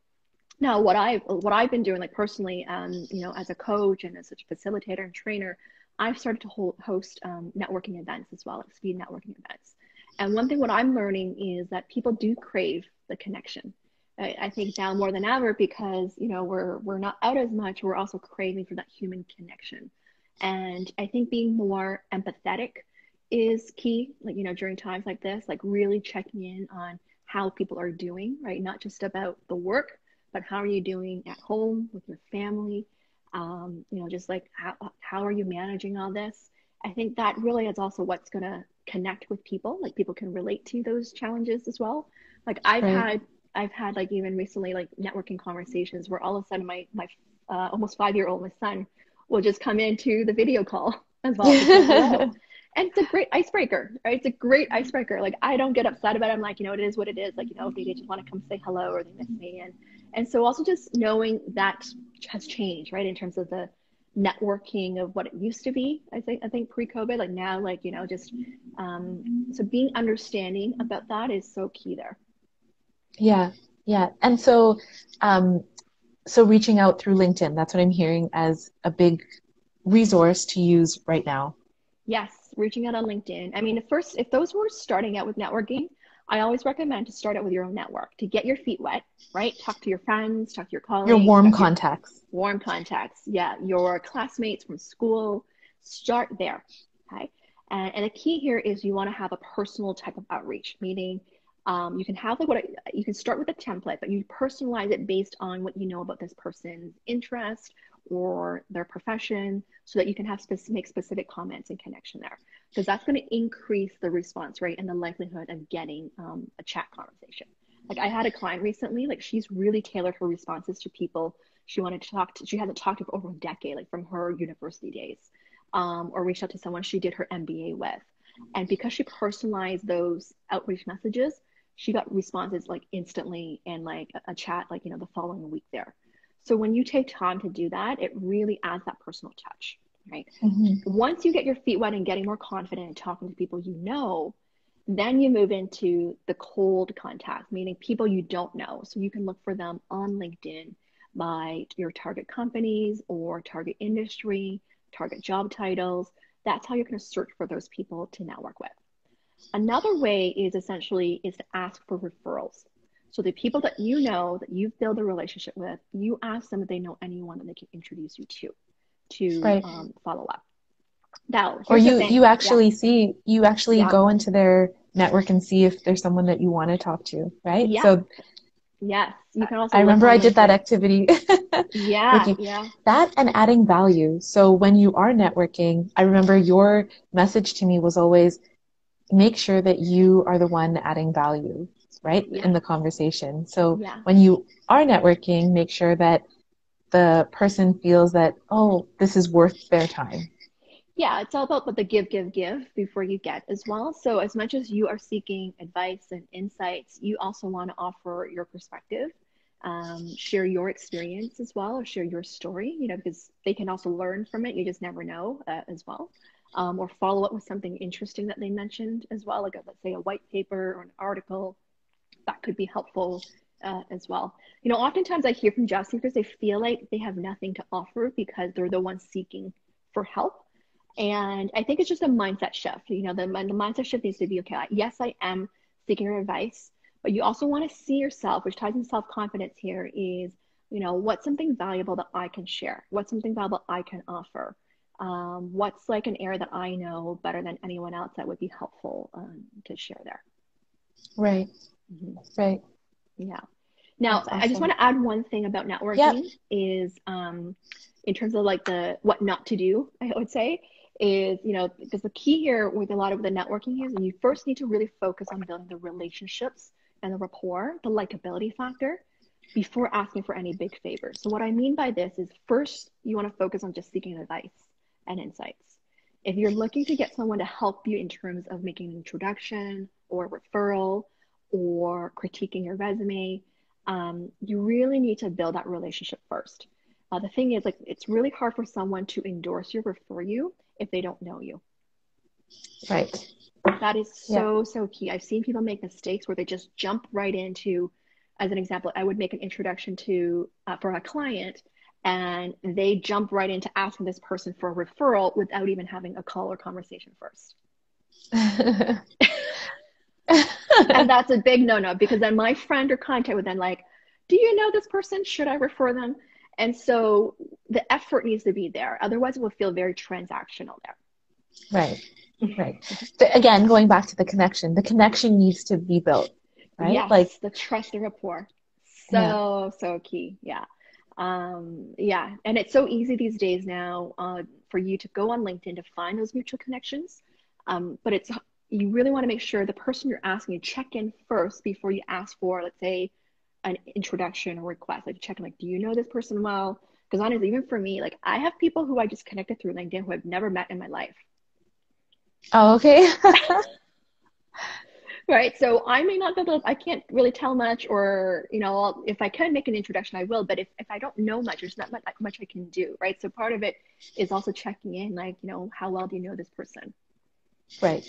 Now, what I've been doing, like personally, you know, as a coach and as a facilitator and trainer, I've started to host networking events as well, like speed networking events. And one thing what I'm learning is that people do crave the connection. I think now more than ever, because, you know, we're not out as much, we're also craving for that human connection. And I think being more empathetic is key, like, you know, during times like this, like really checking in on how people are doing, right? Not just about the work, but how are you doing at home with your family? You know, just like how are you managing all this? I think that really is also what's going to connect with people. Like people can relate to those challenges as well. Like I've had like even recently like networking conversations where all of a sudden my almost 5-year-old, my son, will just come into the video call as well. And it's a great icebreaker, right? It's a great icebreaker. Like I don't get upset about it. I'm like, you know, it is what it is. Like, you know, they just want to come say hello or they miss me. And so also just knowing that has changed, right? In terms of the networking of what it used to be, I think pre-COVID, like now, like, you know, just, so being understanding about that is so key there. Yeah. Yeah. And so, so reaching out through LinkedIn, that's what I'm hearing as a big resource to use right now. Yes. Reaching out on LinkedIn. I mean, if those who are starting out with networking, I always recommend to start out with your own network to get your feet wet, right? Talk to your friends, talk to your colleagues. Your warm contacts. Warm contacts. Yeah. Your classmates from school. Start there. Okay. And the key here is you want to have a personal type of outreach, meaning you can have like you can start with a template, but you personalize it based on what you know about this person's interest or their profession, so that you can have make specific comments and connection there, because that's going to increase the response rate and the likelihood of getting a chat conversation. Like I had a client recently, like she's really tailored her responses to people she wanted to talk to. She hasn't talked to for over a decade, like from her university days, or reached out to someone she did her MBA with. And because she personalized those outreach messages, she got responses like instantly and like a chat, like, you know, the following week there. So when you take time to do that, it really adds that personal touch, right? Mm-hmm. Once you get your feet wet and getting more confident and talking to people you know, then you move into the cold contact, meaning people you don't know. So you can look for them on LinkedIn by your target companies or target industry, target job titles. That's how you're going to search for those people to network with. Another way is essentially to ask for referrals. So the people that you know, that you've built a relationship with, you ask them if they know anyone that they can introduce you to right. Follow up. Now, or you actually go into their network and see if there's someone that you want to talk to, right? Yeah. So yes, you can also. I remember I did that activity. Yeah, yeah. That and adding value. So when you are networking, I remember your message to me was always, make sure that you are the one adding value. Right? Yeah. In the conversation. So yeah. When you are networking, make sure that the person feels that, oh, this is worth their time. Yeah. It's all about the give before you get as well. So as much as you are seeking advice and insights, you also want to offer your perspective, share your experience as well, or share your story, you know, because they can also learn from it. You just never know as well. Or follow up with something interesting that they mentioned as well. Like let's say a white paper or an article, that could be helpful as well. You know, oftentimes I hear from job seekers, they feel like they have nothing to offer because they're the ones seeking for help. And I think it's just a mindset shift. You know, the mindset shift needs to be, okay, yes, I am seeking your advice, but you also want to see yourself, which ties in self-confidence here, is, you know, what's something valuable that I can share? What's something valuable I can offer? What's like an area that I know better than anyone else that would be helpful to share there? Right. Mm-hmm. Right. Yeah. Now, that's awesome. I just want to add one thing about networking, is in terms of like the what not to do, I would say, is, you know, because the key here with a lot of the networking is, and you first need to really focus on building the relationships and the rapport, the likability factor, before asking for any big favors. So what I mean by this is, first, you want to focus on just seeking advice and insights. If you're looking to get someone to help you in terms of making an introduction or referral or critiquing your resume, you really need to build that relationship first. The thing is, like, it's really hard for someone to endorse you, refer you, if they don't know you. Right. That is so key. I've seen people make mistakes where they just jump right into, as an example, I would make an introduction to, for a client, and they jump right into asking this person for a referral without even having a call or conversation first. And that's a big no-no, because then my friend or contact would then like, do you know this person? Should I refer them? And so the effort needs to be there. Otherwise, it will feel very transactional there. Right, right. Again, going back to the connection needs to be built, right? Yes, like the trust and rapport. So key, yeah. Yeah, and it's so easy these days now for you to go on LinkedIn to find those mutual connections. But it's, you really want to make sure the person you're asking, you check in first before you ask for, let's say, an introduction or request. Like, check in, like, do you know this person well? Because honestly, even for me, like, I have people who I just connected through LinkedIn who I've never met in my life. Oh, okay. Right. So I may not be able to, I can't really tell much, or, you know, I'll, if I can make an introduction, I will. But if I don't know much, there's not much I can do. Right. So part of it is also checking in, like, you know, how well do you know this person? Right.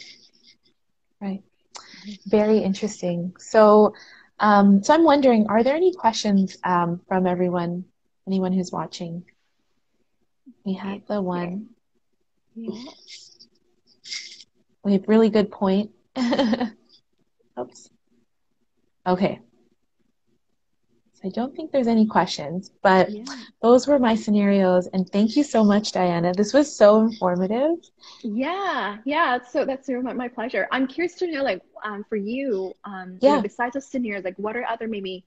Right. Very interesting. So, so I'm wondering, are there any questions from everyone, anyone who's watching? We have the one. Yeah. We have really good point. Oops. Okay. So I don't think there's any questions, but those were my scenarios. And thank you so much, Diana. This was so informative. Yeah. So that's my pleasure. I'm curious to know, like, for you, you know, besides those scenarios, like, what are other maybe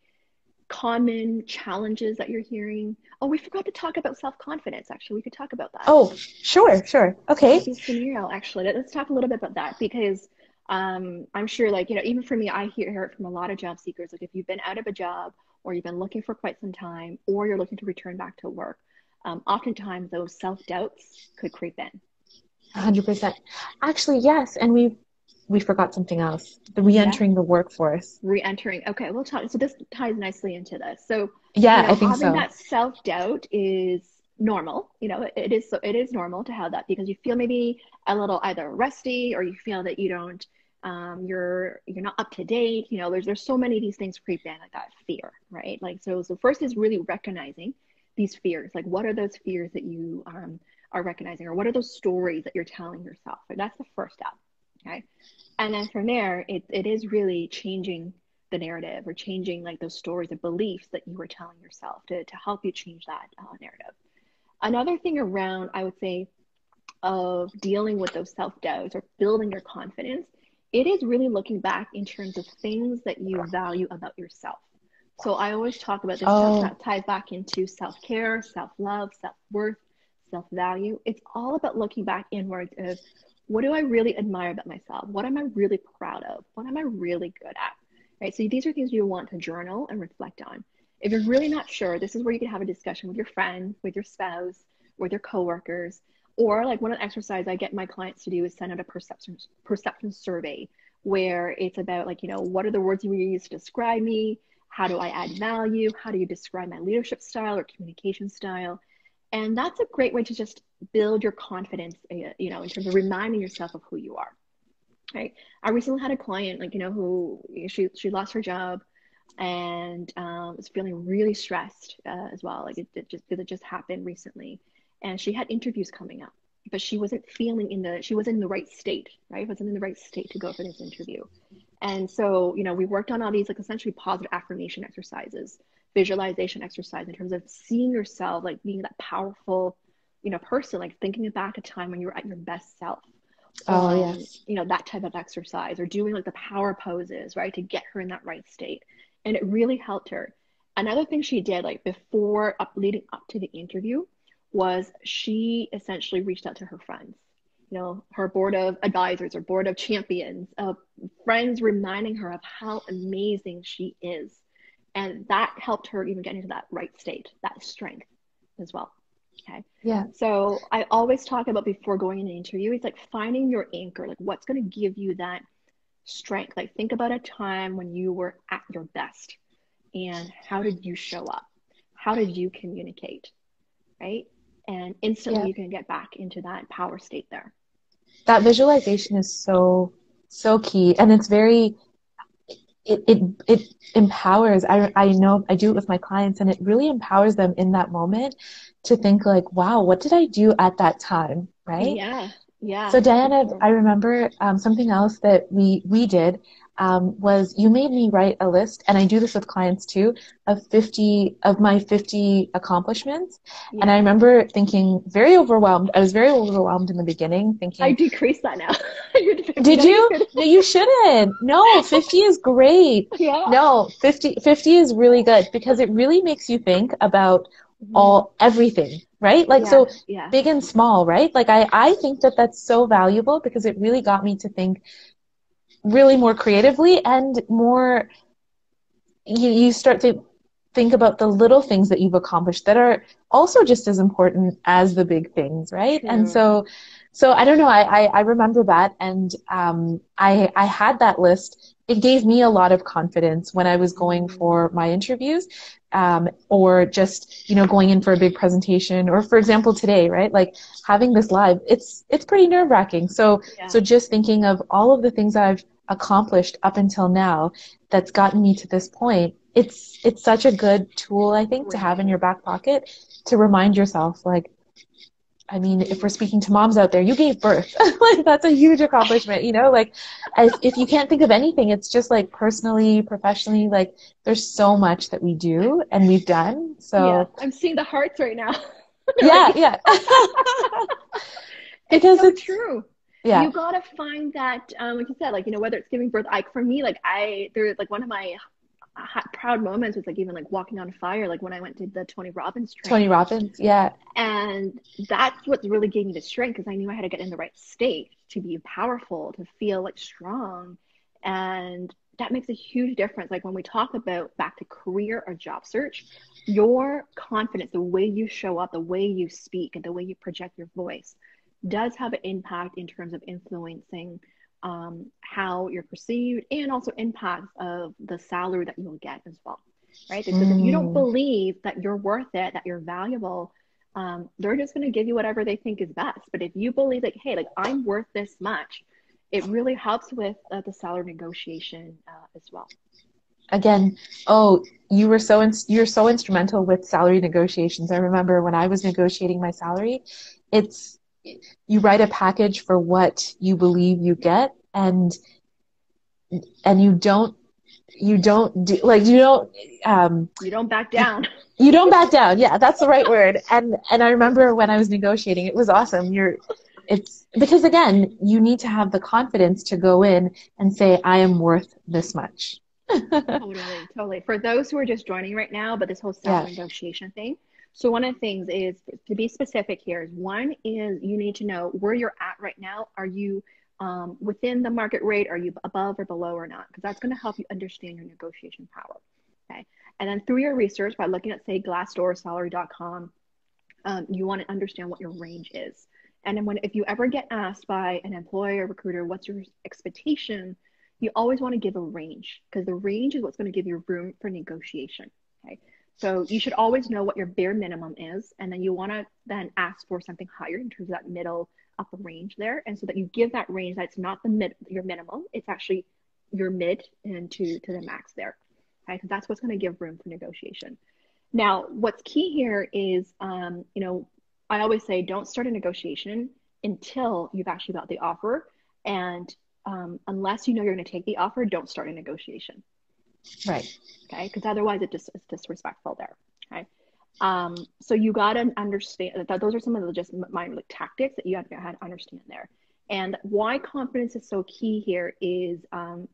common challenges that you're hearing? Oh, we forgot to talk about self-confidence, actually. We could talk about that. Oh, sure. Okay. Scenario, actually. Let's talk a little bit about that, because I'm sure, like, you know, even for me, I hear it from a lot of job seekers. Like, if you've been out of a job, or you've been looking for quite some time, or you're looking to return back to work, oftentimes those self-doubts could creep in. 100%. Actually, yes. And we forgot something else. The re-entering the workforce. Re-entering. Okay, we'll talk. So this ties nicely into this. So I think having that self-doubt is normal. You know, it is normal to have that, because you feel maybe a little either rusty, or you feel that you don't, you're not up to date. You know, there's so many of these things creep in, like that fear, right? Like, so first is really recognizing these fears. Like, what are those fears that you are recognizing, or what are those stories that you're telling yourself? Right? That's the first step, okay? And then from there, it is really changing the narrative, or changing, like, those stories and beliefs that you were telling yourself to help you change that narrative. Another thing around, I would say, of dealing with those self-doubts or building your confidence, it is really looking back in terms of things that you value about yourself. So I always talk about this that ties back into self-care, self-love, self-worth, self-value. It's all about looking back inwards of, what do I really admire about myself? What am I really proud of? What am I really good at? Right? So these are things you want to journal and reflect on. If you're really not sure, this is where you can have a discussion with your friend, with your spouse, with your coworkers. Or, like, one exercise I get my clients to do is send out a perception survey, where it's about, like, you know, what are the words you use to describe me? How do I add value? How do you describe my leadership style or communication style? And that's a great way to just build your confidence, you know, in terms of reminding yourself of who you are, right? I recently had a client, like, you know, who she lost her job, and was feeling really stressed as well. Like, it just happened recently. And she had interviews coming up, but she wasn't feeling she wasn't in the right state, right? Wasn't in the right state to go for this interview. And so, you know, we worked on all these like essentially positive affirmation exercises, visualization exercise in terms of seeing yourself, like being that powerful, you know, person, like thinking back a time when you were at your best self. Yes. You know, that type of exercise, or doing like the power poses, right, to get her in that right state. And it really helped her. Another thing she did, like leading up to the interview, was she essentially reached out to her friends, you know, her board of advisors or board of champions, of friends reminding her of how amazing she is. And that helped her even get into that right state, that strength as well. Okay. Yeah. So I always talk about before going in an interview, it's like finding your anchor, like what's going to give you that strength. Like think about a time when you were at your best and how did you show up? How did you communicate? Right. And instantly you can get back into that power state there. That visualization is so, so key. And it's very, it empowers. I know I do it with my clients, and it really empowers them in that moment to think like, wow, what did I do at that time? Right. Yeah. Yeah. So Diana, I remember something else that we did was you made me write a list, and I do this with clients too, of 50 of my 50 accomplishments. Yeah. And I remember thinking very overwhelmed. I was very overwhelmed in the beginning, thinking I decreased that now. Did you? No, you shouldn't. No, 50 is great. Yeah. No, 50 is really good, because it really makes you think about everything, right? Like, big and small, right? Like I think that that's so valuable, because it really got me to think really more creatively and more, you start to think about the little things that you've accomplished that are also just as important as the big things, right? True. And so I don't know, I remember that, and I had that list. It gave me a lot of confidence when I was going for my interviews, or just, you know, going in for a big presentation, or for example today, right? Like having this live, it's pretty nerve wracking. So just thinking of all of the things I've accomplished up until now that's gotten me to this point, it's such a good tool, I think, to have in your back pocket to remind yourself, like, I mean, if we're speaking to moms out there, you gave birth. Like, that's a huge accomplishment, you know? Like, if you can't think of anything, it's just, like, personally, professionally, like, there's so much that we do and we've done, so. Yeah, I'm seeing the hearts right now. Yeah. Because it's true. Yeah. You got to find that, like you said, like, you know, whether it's giving birth, like, for me, like, there's, like, one of my proud moments was like even like walking on fire, like when I went to the Tony Robbins training. Tony Robbins, yeah. And that's what really gave me the strength, because I knew I had to get in the right state to be powerful, to feel like strong. And that makes a huge difference. Like when we talk about back to career or job search, your confidence, the way you show up, the way you speak, and the way you project your voice does have an impact in terms of influencing how you're perceived, and also impacts of the salary that you'll get as well, right? Because if you don't believe that you're worth it, that you're valuable, they're just going to give you whatever they think is best. But if you believe like, hey, like I'm worth this much, it really helps with the salary negotiation as well. Again, you were so you're so instrumental with salary negotiations. I remember when I was negotiating my salary, you write a package for what you believe you get, and you don't back down. You don't back down. Yeah, that's the right word. And I remember when I was negotiating, it was awesome. It's because again, you need to have the confidence to go in and say, I am worth this much. Totally. For those who are just joining right now, but this whole salary negotiation thing. So one of the things is, to be specific here, is you need to know where you're at right now. Are you within the market rate? Are you above or below or not? Because that's going to help you understand your negotiation power. Okay. And then through your research, by looking at, say, Glassdoor, salary.com, you want to understand what your range is. And then if you ever get asked by an employer, recruiter, what's your expectation, you always want to give a range, because the range is what's going to give you room for negotiation. Okay. So you should always know what your bare minimum is, and then you want to then ask for something higher in terms of that middle upper range there, and so that you give that range that's not your minimum, it's actually your mid and to the max there. Okay, so that's what's going to give room for negotiation. Now, what's key here is, I always say don't start a negotiation until you've actually got the offer. And unless you know you're going to take the offer, don't start a negotiation. Right. Okay. Because otherwise it just is disrespectful there. Okay. So you got to understand that those are some of the just minor tactics that you have to understand there. And why confidence is so key here is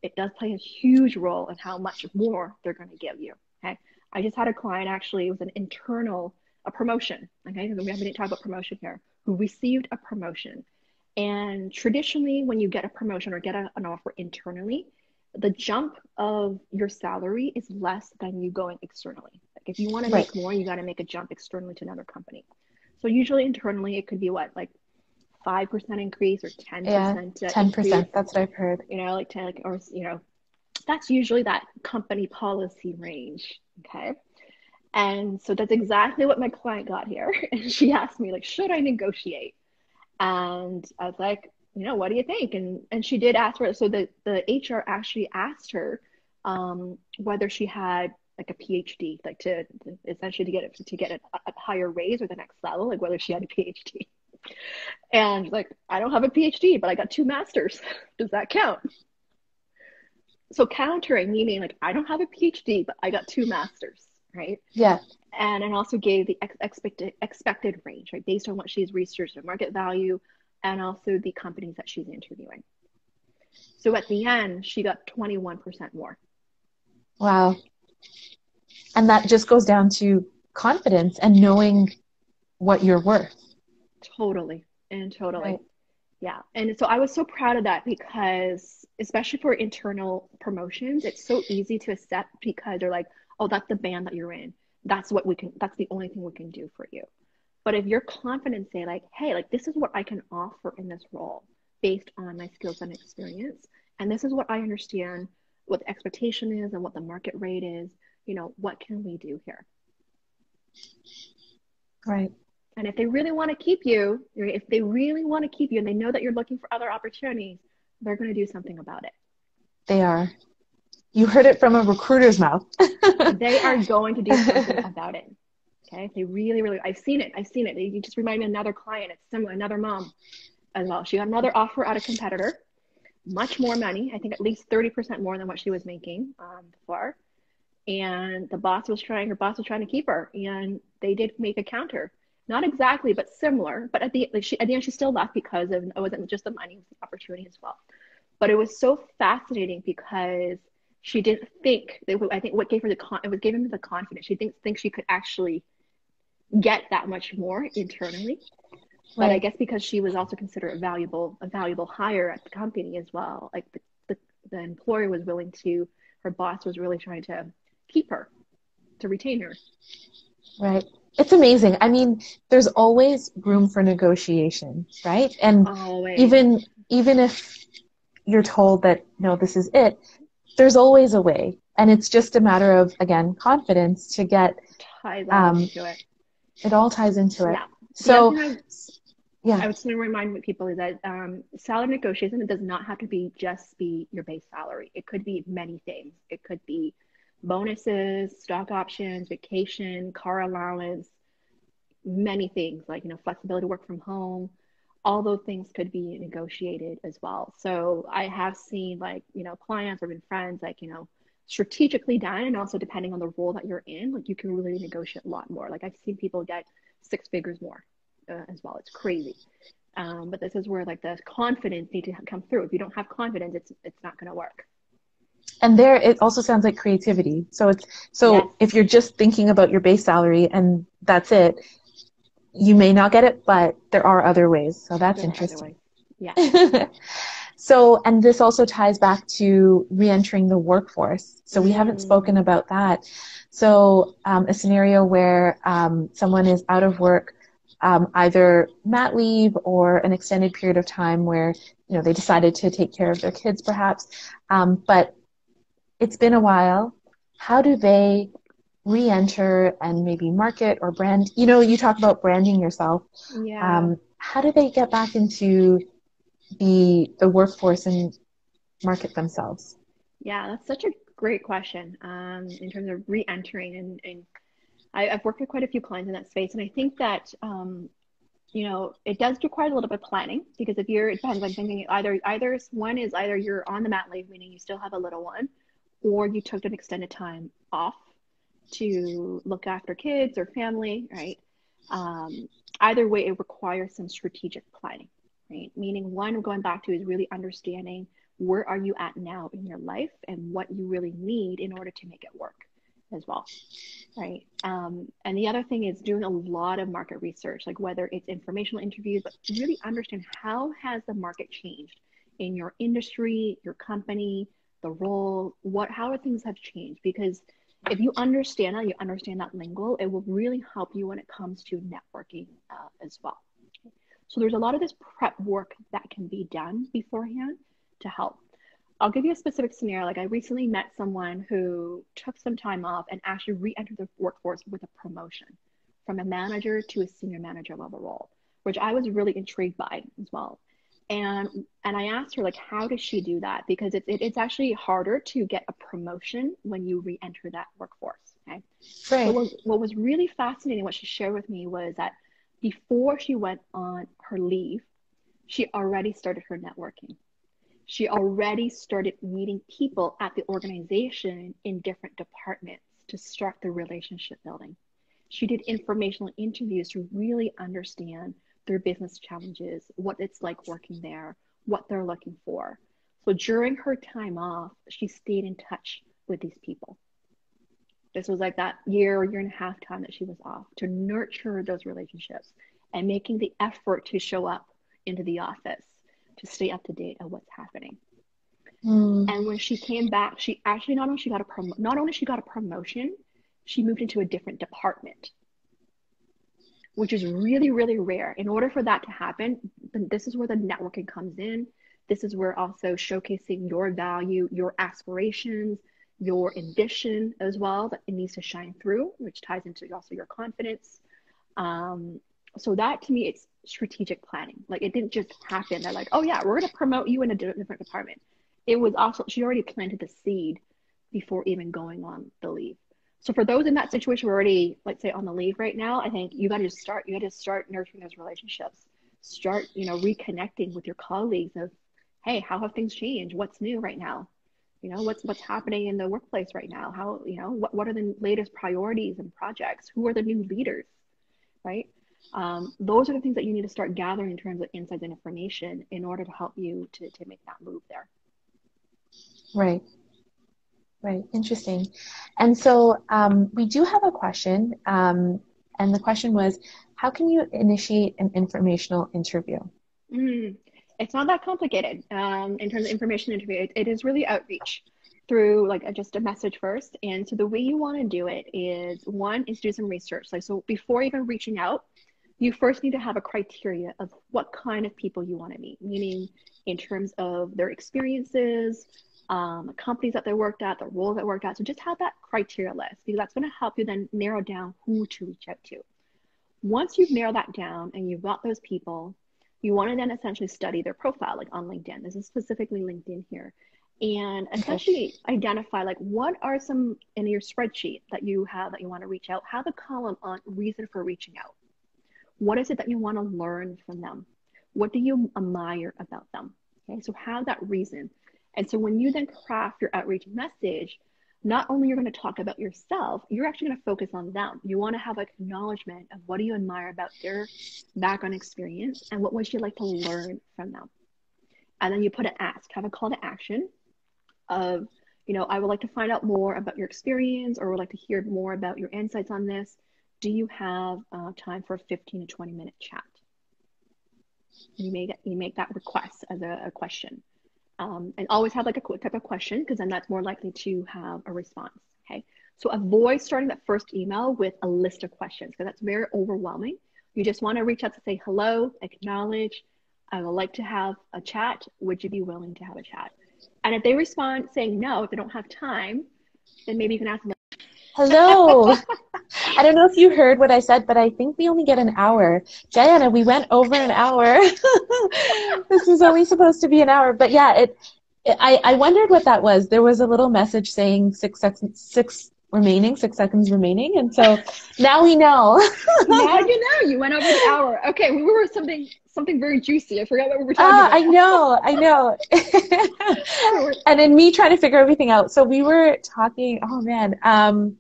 it does play a huge role in how much more they're going to give you. Okay. I just had a client actually, it was an internal, a promotion. Okay. We haven't talked about promotion here, who received a promotion. And traditionally, when you get a promotion or get an offer internally, the jump of your salary is less than you going externally. Like if you want to make more, you got to make a jump externally to another company. So usually internally, it could be what, like 5% increase or 10%. Yeah, 10%. Increase. That's what I've heard. You know, like 10, like, or, you know, that's usually that company policy range. Okay. And so that's exactly what my client got here. And she asked me, like, should I negotiate? And I was like, you know, what do you think? And she did ask her, so the HR actually asked her whether she had like a PhD, like to essentially to get a higher raise or the next level, like whether she had a PhD. And like, I don't have a PhD, but I got 2 masters. Does that count? So countering, meaning like, I don't have a PhD, but I got 2 masters, right? Yeah. And also gave the expected range, right? Based on what she's researched and market value, and also the companies that she's interviewing. So at the end, she got 21% more. Wow. And that just goes down to confidence and knowing what you're worth. Totally. Right. Yeah. And so I was so proud of that because, especially for internal promotions, it's so easy to accept because they're like, oh, that's the band that you're in. That's what we can, that's the only thing we can do for you. But if you're confident, say like, hey, like this is what I can offer in this role based on my skills and experience. And this is what I understand what the expectation is and what the market rate is, you know, what can we do here? Right. And if they really want to keep you, if they really want to keep you and they know that you're looking for other opportunities, they're going to do something about it. They are. You heard it from a recruiter's mouth. They are going to do something about it. Okay. They really, really, I've seen it. You just remind me of another client. It's similar, another mom as well. She got another offer at a competitor, much more money. I think at least 30% more than what she was making before. And her boss was trying to keep her, and they did make a counter. Not exactly, but similar. But at the end, she still left because of, it wasn't just the money, it was the opportunity as well. But it was so fascinating because she didn't think, gave him the confidence. She didn't think she could actually get that much more internally. But right. I guess because she was also considered a valuable hire at the company as well. Like the employer was willing to, her boss was really trying to keep her, to retain her. Right. It's amazing. I mean, there's always room for negotiation, right? And always. even if you're told that, no, this is it, there's always a way. And it's just a matter of, again, confidence to get... It all ties into it. Yeah. So, yeah. I was going to remind people is that salary negotiation, it does not have to be just be your base salary. It could be many things. It could be bonuses, stock options, vacation, car allowance, many things like, you know, flexibility, work from home, all those things could be negotiated as well. So I have seen like, you know, clients or even friends, like, you know, strategically done. And also depending on the role that you're in, like you can really negotiate a lot more. Like I've seen people get 6 figures more as well. It's crazy. But this is where like the confidence needs to come through. If you don't have confidence, it's not going to work. And there, it also sounds like creativity. If you're just thinking about your base salary and that's it, you may not get it, but there are other ways. So that's interesting. Yeah. So, and this also ties back to re-entering the workforce. So we haven't spoken about that. So a scenario where someone is out of work, either mat leave or an extended period of time where, you know, they decided to take care of their kids perhaps, but it's been a while. How do they re-enter and maybe market or brand? You know, you talk about branding yourself. Yeah. How do they get back into the workforce and market themselves? Yeah, that's such a great question in terms of re-entering. And I've worked with quite a few clients in that space. And I think that you know, it does require a little bit of planning, because if you're, it depends on thinking, either you're on the mat leave, meaning you still have a little one, or you took an extended time off to look after kids or family, right? Either way, it requires some strategic planning, right? Meaning one, we're going back to is really understanding where are you at now in your life and what you really need in order to make it work as well, right? And the other thing is doing a lot of market research, like whether it's informational interviews, but really understand how has the market changed in your industry, your company, the role, how things have changed. Because if you understand that, you understand that lingo, it will really help you when it comes to networking as well. So there's a lot of this prep work that can be done beforehand to help. I'll give you a specific scenario. Like I recently met someone who took some time off and actually re-entered the workforce with a promotion from a manager to a senior manager level role, which I was really intrigued by as well. And I asked her, like, how does she do that? Because it's actually harder to get a promotion when you re-enter that workforce, okay? Right. So what was really fascinating, what she shared with me, was that before she went on her leave, she already started her networking. She already started meeting people at the organization in different departments to start the relationship building. She did informational interviews to really understand their business challenges, what it's like working there, what they're looking for. So during her time off, she stayed in touch with these people. This was like that year and a half time that she was off, to nurture those relationships and making the effort to show up into the office to stay up to date on what's happening. Mm. And when she came back, she actually not only got a promotion, she moved into a different department, which is really, really rare. In order for that to happen, this is where the networking comes in. This is where also showcasing your value, your aspirations, your ambition as well, that it needs to shine through, which ties into also your confidence. So that, to me, it's strategic planning. Like, it didn't just happen. They're like, oh yeah, we're going to promote you in a different department. It was also, she already planted the seed before even going on the leave. So for those in that situation, we're already, let's say, on the leave right now, I think you got to start nurturing those relationships, start, you know, reconnecting with your colleagues of, hey, how have things changed? What's new right now? You know, what's happening in the workplace right now? How, you know, what are the latest priorities and projects? Who are the new leaders, right? Those are the things that you need to start gathering in terms of insights and information in order to help you to make that move there. Right. Right. Interesting. And so we do have a question. And the question was, how can you initiate an informational interview? It's not that complicated in terms of information interview. It is really outreach through just a message first. And so the way you want to do it is, one is do some research. Like, so before even reaching out, you first need to have a criteria of what kind of people you want to meet, meaning in terms of their experiences, companies that they worked at, the roles that worked at. So just have that criteria list, because that's going to help you then narrow down who to reach out to. Once you've narrowed that down and you've got those people, you want to then essentially study their profile, like on LinkedIn. This is specifically LinkedIn here. And essentially identify, like, what are some in your spreadsheet that you have that you want to reach out. Have a column on reason for reaching out. What is it that you want to learn from them? What do you admire about them? Okay, so have that reason. And so when you then craft your outreach message, not only you're going to talk about yourself, you're actually going to focus on them. You want to have acknowledgement of what do you admire about their background experience and what would you like to learn from them. And then you put an ask, have a call to action of, you know, I would like to find out more about your experience, or would like to hear more about your insights on this. Do you have time for a 15 to 20 minute chat? You make that request as a question. And always have like a quick type of question, because then that's more likely to have a response, okay? So avoid starting that first email with a list of questions, because that's very overwhelming. You just want to reach out to say, hello, acknowledge, I would like to have a chat. Would you be willing to have a chat? And if they respond saying no, if they don't have time, then maybe you can ask them. Hello. I don't know if you heard what I said, but I think we only get an hour. Diana, we went over an hour. This was only supposed to be an hour. But yeah, I wondered what that was. There was a little message saying six remaining, 6 seconds remaining. And so now we know. Now you know. You went over the hour. Okay, we were something very juicy. I forgot what we were talking about. I know. And then me trying to figure everything out. So we were talking, oh man,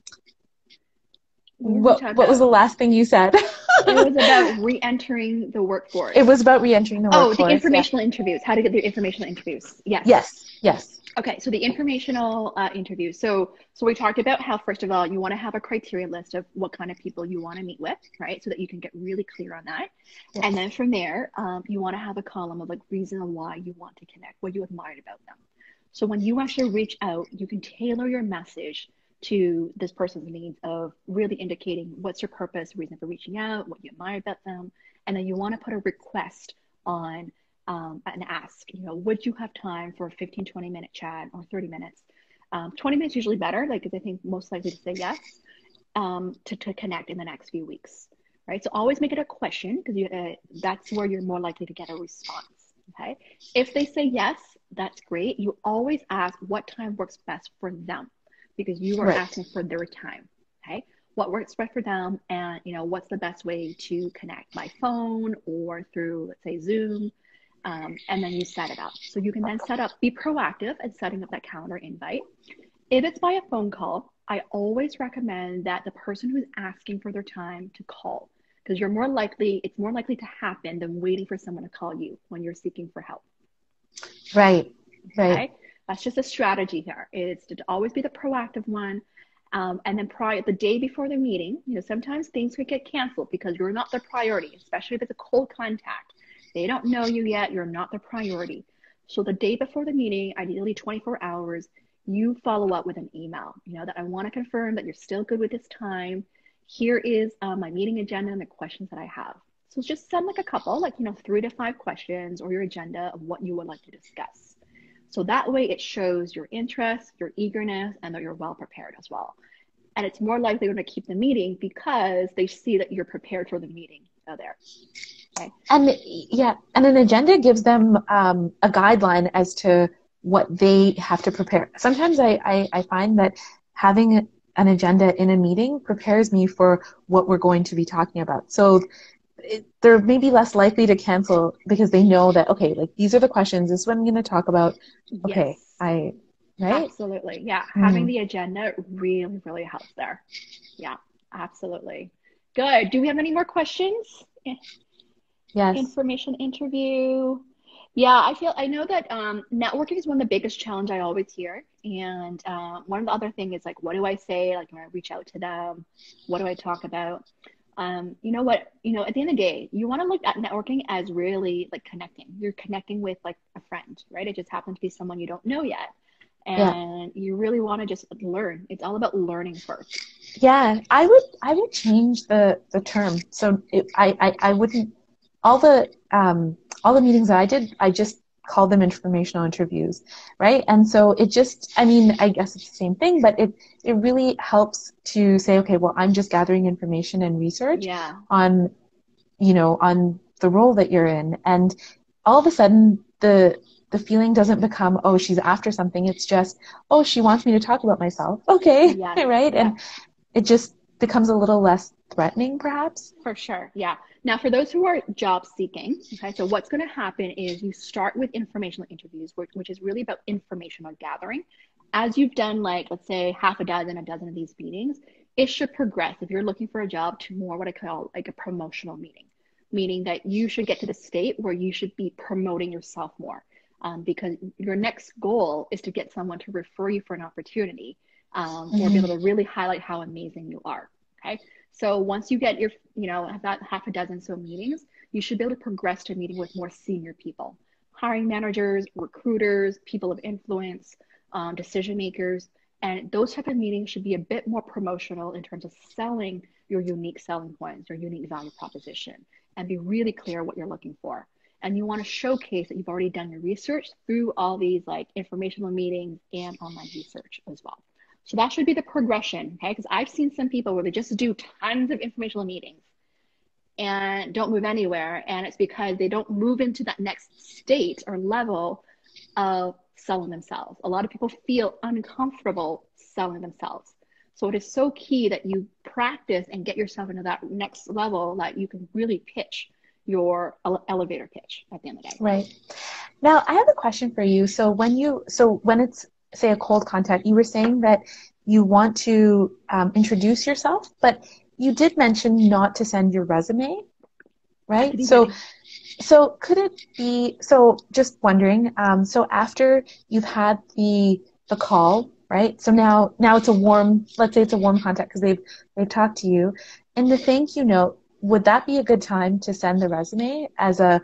what was the last thing you said? It was about re-entering the workforce. It was about re-entering the workforce. Oh, the informational interviews, how to get the informational interviews. Yes. Yes, yes. Okay, so the informational interviews. So we talked about how, first of all, you want to have a criteria list of what kind of people you want to meet with, right? So that you can get really clear on that. Yes. And then from there, you want to have a column of like reason why you want to connect, what you admired about them. So when you actually reach out, you can tailor your message to this person's needs of really indicating what's your purpose, reason for reaching out, what you admire about them. And then you want to put a request on and ask, you know, would you have time for a 15, 20 minute chat or 30 minutes? 20 minutes usually better, like, because I think most likely to say yes, to connect in the next few weeks, right? So always make it a question, because that's where you're more likely to get a response, okay? If they say yes, that's great. You always ask what time works best for them, because you are asking for their time, okay? What works best for them, and, you know, what's the best way to connect by phone or through, let's say, Zoom, and then you set it up. So you can then be proactive in setting up that calendar invite. If it's by a phone call, I always recommend that the person who's asking for their time to call, because it's more likely to happen than waiting for someone to call you when you're seeking for help. Right, right. Okay? That's just a strategy here. It's to always be the proactive one. And then the day before the meeting, you know, sometimes things could get canceled because you're not their priority, especially if it's a cold contact. They don't know you yet. You're not their priority. So the day before the meeting, ideally 24 hours, you follow up with an email, you know, that I want to confirm that you're still good with this time. Here is my meeting agenda and the questions that I have. So just send like a couple, like, you know, 3 to 5 questions or your agenda of what you would like to discuss. So that way it shows your interest, your eagerness, and that you're well prepared as well. And it's more likely going to keep the meeting because they see that you're prepared for the meeting there. Okay. And yeah, and an agenda gives them a guideline as to what they have to prepare. Sometimes I find that having an agenda in a meeting prepares me for what we're going to be talking about. So they're maybe less likely to cancel because they know that, okay, like, these are the questions, this is what I'm going to talk about. Okay, yes. Right? Absolutely, yeah. Mm-hmm. Having the agenda really, really helps there. Yeah, absolutely. Good. Do we have any more questions? Yes. Information interview. Yeah, I know that networking is one of the biggest challenge I always hear. And one of the other thing is, like, what do I say? Like, when I reach out to them, what do I talk about? You know what? You know, at the end of the day, you want to look at networking as really like connecting. You're connecting with like a friend, right? It just happens to be someone you don't know yet. And you really want to just learn. It's all about learning first. Yeah, I would change the term. So I wouldn't. All the meetings that I did, I just called them informational interviews, right? And so it just, I mean, I guess it's the same thing, but it really helps to say, okay, well, I'm just gathering information and research on, you know, on the role that you're in, and all of a sudden the feeling doesn't become, oh, she's after something. It's just, oh, she wants me to talk about myself. Okay, right? Yeah. And it just becomes a little less threatening, perhaps. For sure, yeah. Now, for those who are job seeking, okay, so what's going to happen is you start with informational interviews, which is really about informational gathering. As you've done, like, let's say, a dozen of these meetings, it should progress, if you're looking for a job, to more what I call like a promotional meeting, meaning that you should get to the state where you should be promoting yourself more. Because your next goal is to get someone to refer you for an opportunity, or be able to really highlight how amazing you are. Okay. So once you get your, you know, about half a dozen so meetings, you should be able to progress to meeting with more senior people, hiring managers, recruiters, people of influence, decision makers. And those type of meetings should be a bit more promotional in terms of selling your unique selling points, your unique value proposition, and be really clear what you're looking for. And you want to showcase that you've already done your research through all these like informational meetings and online research as well. So that should be the progression, okay? Because I've seen some people where they just do tons of informational meetings and don't move anywhere. And it's because they don't move into that next state or level of selling themselves. A lot of people feel uncomfortable selling themselves. So it is so key that you practice and get yourself into that next level that you can really pitch your elevator pitch at the end of the day. Right. Now, I have a question for you. So when it's, say, a cold contact, you were saying that you want to introduce yourself, but you did mention not to send your resume, right? So could it be, so just wondering, so after you've had the call, right? So now it's a warm, let's say it's a warm contact because they've talked to you. In the thank you note, would that be a good time to send the resume as a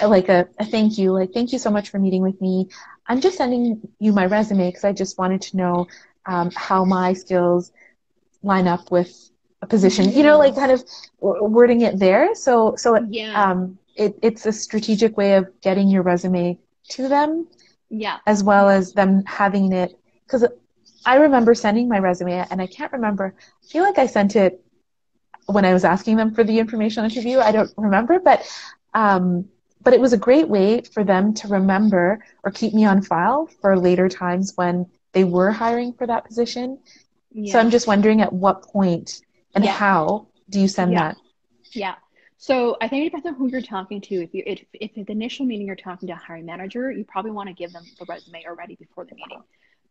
thank you, like, thank you so much for meeting with me. I'm just sending you my resume because I just wanted to know how my skills line up with a position, you know, like kind of wording it there. It's a strategic way of getting your resume to them, yeah, as well as them having it. Because I remember sending my resume, and I can't remember. I feel like I sent it when I was asking them for the informational interview. I don't remember, but it was a great way for them to remember or keep me on file for later times when they were hiring for that position. Yeah. So I'm just wondering at what point and how do you send that? Yeah. So I think it depends on who you're talking to. If at the initial meeting you're talking to a hiring manager, you probably want to give them the resume already before the meeting.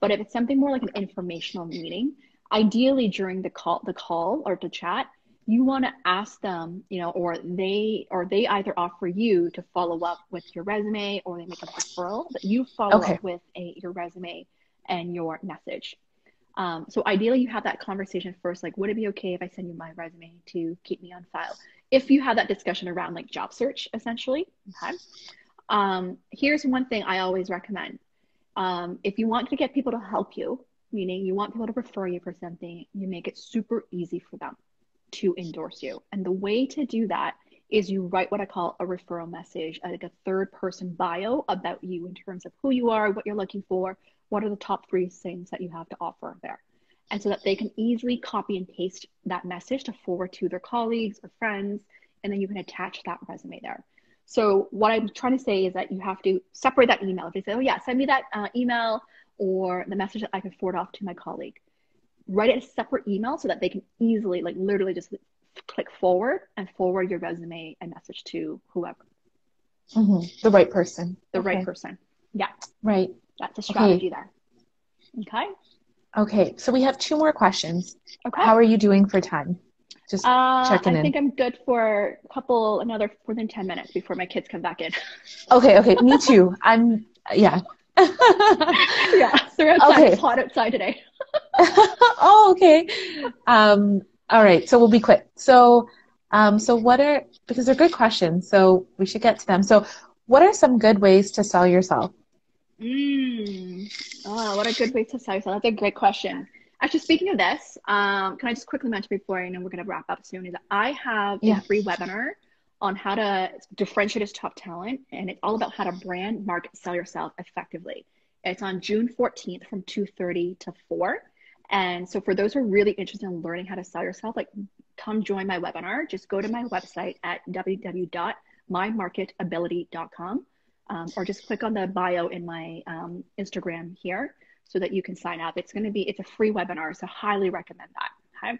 But if it's something more like an informational meeting, ideally during the call or the chat, you want to ask them, you know, or they either offer you to follow up with your resume, or they make a referral that you follow up with your resume and your message. So ideally you have that conversation first, like, would it be okay if I send you my resume to keep me on file? If you have that discussion around like job search, essentially. Okay. Here's one thing I always recommend. If you want to get people to help you, meaning you want people to refer you for something, you make it super easy for them to endorse you. And the way to do that is you write what I call a referral message, like a third person bio about you in terms of who you are, what you're looking for, what are the top three things that you have to offer there. And so that they can easily copy and paste that message to forward to their colleagues or friends, and then you can attach that resume there. So what I'm trying to say is that you have to separate that email. If they say, oh yeah, send me that email or the message that I can forward off to my colleague, write it a separate email so that they can easily, like literally just click forward and forward your resume and message to whoever. Mm-hmm. The right person. The right person. Yeah. Right. That's a strategy there. Okay. Okay. So we have two more questions. Okay. How are you doing for time? Just checking in. I think I'm good for more than 10 minutes before my kids come back in. Okay. Me too. So we're outside. It's hot outside today. Okay. All right. So we'll be quick. So because they're good questions, so we should get to them. So what are some good ways to sell yourself? What a good way to sell yourself. That's a great question. Actually, speaking of this, can I just quickly mention before I know we're going to wrap up soon, is I have a free webinar on how to differentiate as top talent, and it's all about how to brand, market, sell yourself effectively. It's on June 14th from 2:30 to 4. And so for those who are really interested in learning how to sell yourself, like, come join my webinar. Just go to my website at www.mymarketability.com. Or just click on the bio in my Instagram here so that you can sign up. It's a free webinar, so highly recommend that. Okay.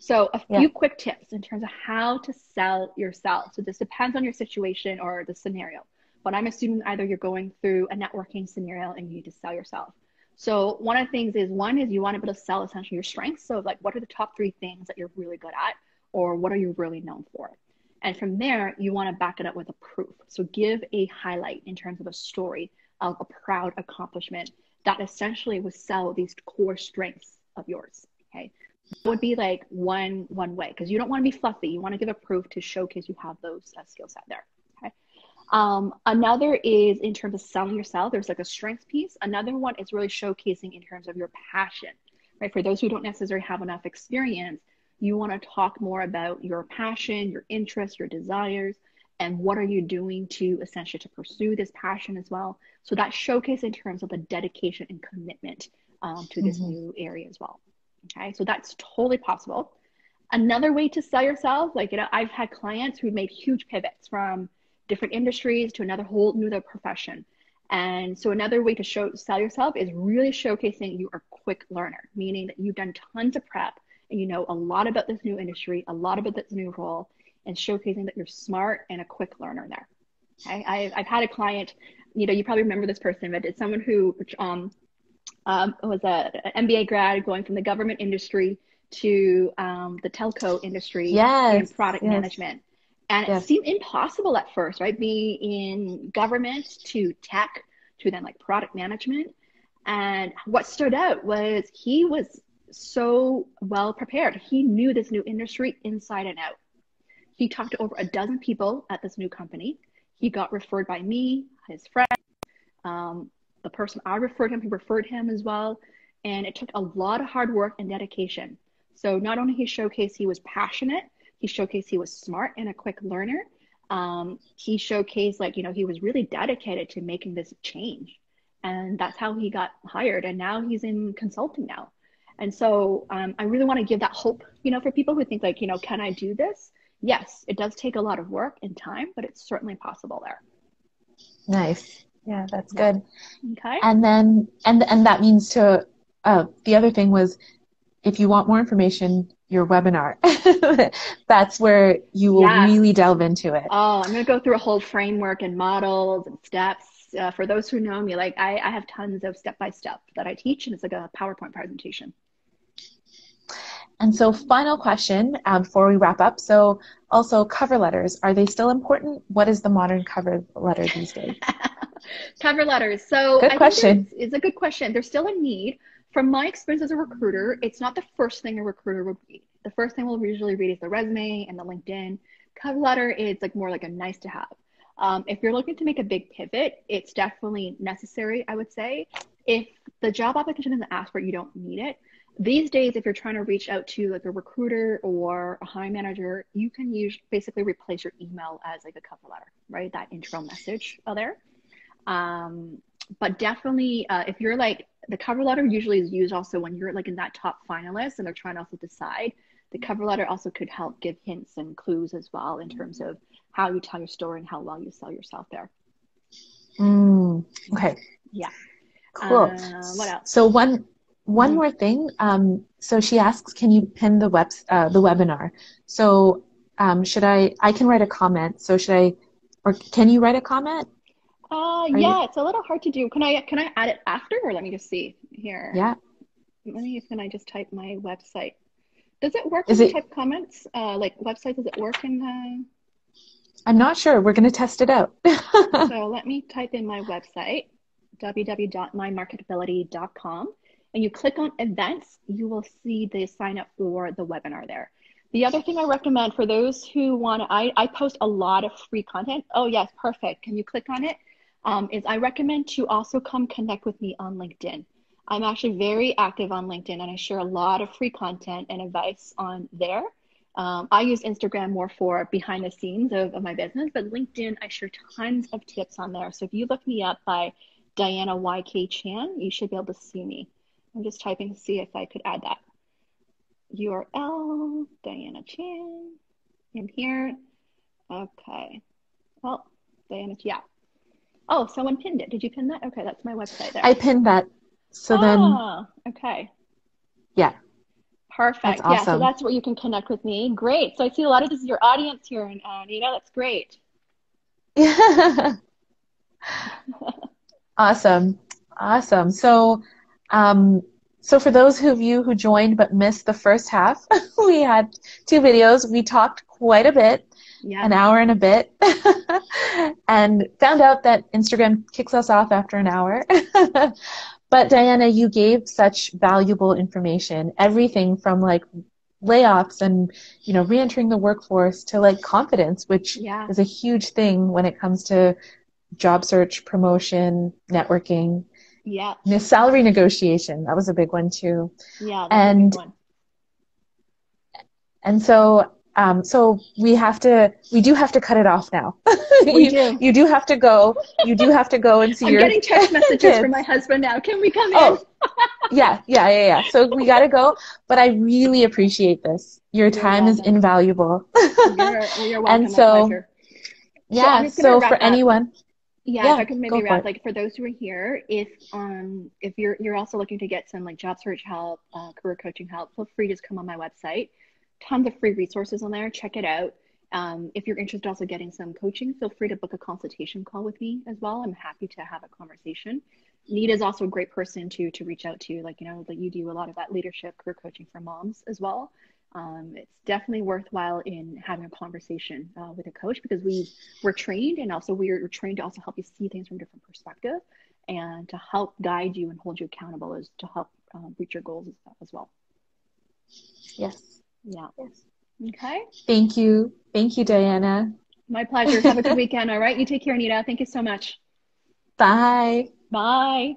So a few quick tips in terms of how to sell yourself. So this depends on your situation or the scenario. But I'm assuming either you're going through a networking scenario and you need to sell yourself. So one of the things is, you want to be able to sell essentially your strengths. So like, what are the top three things that you're really good at, or what are you really known for? And from there, you want to back it up with a proof. So give a highlight in terms of a story of a proud accomplishment that essentially would sell these core strengths of yours. Okay. It would be like one way, because you don't want to be fluffy. You want to give a proof to showcase you have those skill set there. Okay. Another is in terms of selling yourself. There's like a strengths piece. Another one is really showcasing in terms of your passion, right? For those who don't necessarily have enough experience, you want to talk more about your passion, your interests, your desires, and what are you doing to essentially to pursue this passion as well. So that showcase in terms of the dedication and commitment to this new area as well. Okay, so that's totally possible. Another way to sell yourself, like, you know, I've had clients who made huge pivots from different industries to another whole new profession. And so another way to sell yourself is really showcasing you are a quick learner, meaning that you've done tons of prep and you know a lot about this new industry, a lot about this new role, and showcasing that you're smart and a quick learner there. Okay? I've had a client, you know, you probably remember this person, but it's someone who was an MBA grad going from the government industry to the telco industry and product management. And it seemed impossible at first, right? Being in government to tech to then like product management. And what stood out was he was so well prepared. He knew this new industry inside and out. He talked to over a dozen people at this new company. He got referred by me, his friend, the person I referred him, who referred him as well. And it took a lot of hard work and dedication. So not only he showcased he was passionate, he showcased he was smart and a quick learner. He showcased like, you know, he was really dedicated to making this change. And that's how he got hired. And now he's in consulting now. And so I really want to give that hope, you know, for people who think like, you know, can I do this? Yes, it does take a lot of work and time, but it's certainly possible there. Nice. Yeah, that's good. Okay. And then, and that means to, the other thing was, if you want more information, your webinar, that's where you will really delve into it. Oh, I'm going to go through a whole framework and models and steps. For those who know me, like I have tons of step-by-step that I teach, and it's like a PowerPoint presentation. And so final question before we wrap up. So also cover letters, are they still important? What is the modern cover letter these days? Cover letters. So good question. It's a good question. There's still a need. From my experience as a recruiter, it's not the first thing a recruiter will read. The first thing we'll usually read is the resume and the LinkedIn. Cover letter is like more like a nice to have. If you're looking to make a big pivot, it's definitely necessary, I would say. If the job application doesn't ask for it, you don't need it. These days, if you're trying to reach out to like a recruiter or a hiring manager, you can use basically replace your email as like a cover letter, right? That intro message out there. But definitely, if you're like, the cover letter usually is used also when you're like in that top finalist and they're trying to also decide. The cover letter also could help give hints and clues as well in terms of how you tell your story and how well you sell yourself there. Okay. Yeah. Cool. What else? So one more thing. So she asks, can you pin the webinar? So should I can write a comment. So should I, or can you write a comment? It's a little hard to do. Can I add it after, or let me just see here? Yeah. Can I just type my website? Does it work when you type comments? Like website, does it work in the... I'm not sure. We're going to test it out. So let me type in my website, www.mymarketability.com, and you click on events, you will see the sign up for the webinar there. The other thing I recommend for those who want to, I post a lot of free content. Oh yes, perfect. Can you click on it? Is I recommend to also come connect with me on LinkedIn. I'm actually very active on LinkedIn, and I share a lot of free content and advice on there. I use Instagram more for behind the scenes of my business, but LinkedIn, I share tons of tips on there. So if you look me up by Diana Y.K. Chan, you should be able to see me. I'm just typing to see if I could add that. URL, Diana Chan, in here. Okay. Well, Diana, yeah. Oh, someone pinned it. Did you pin that? Okay, that's my website there. I pinned that. So then. Okay. Yeah. Perfect. Awesome. Yeah, so that's where you can connect with me. Great. So I see a lot of this is your audience here, and Nita, that's great. Yeah. Awesome. Awesome. So, so for those of you who joined but missed the first half, we had two videos. We talked quite a bit. Yeah. An hour and a bit, and found out that Instagram kicks us off after an hour. But Diana, you gave such valuable information, everything from like layoffs and, you know, reentering the workforce to like confidence, which is a huge thing when it comes to job search, promotion, networking, salary negotiation. That was a big one too. Yeah, and one. And so. So we do have to cut it off now. You do have to go. You do have to go and see I'm getting text messages from my husband now. Can we come in? Yeah. So we got to go, but I really appreciate this. Your time is invaluable. You're welcome. And so, I'm just gonna wrap up. Anyone. Yeah, if I could maybe wrap, like, for those who are here, if you're also looking to get some like job search help, career coaching help, feel free to just come on my website. Tons of free resources on there. Check it out. If you're interested also getting some coaching, feel free to book a consultation call with me as well. I'm happy to have a conversation. Nita is also a great person to reach out to, like, you know, that you do a lot of that leadership career coaching for moms as well. It's definitely worthwhile in having a conversation with a coach, because we're trained, and also we're trained to also help you see things from a different perspective and to help guide you and hold you accountable, is to help reach your goals as well. Yes. Yeah. Yes. Okay. Thank you. Thank you, Diana. My pleasure. Have a good weekend. All right. You take care, Nita. Thank you so much. Bye. Bye.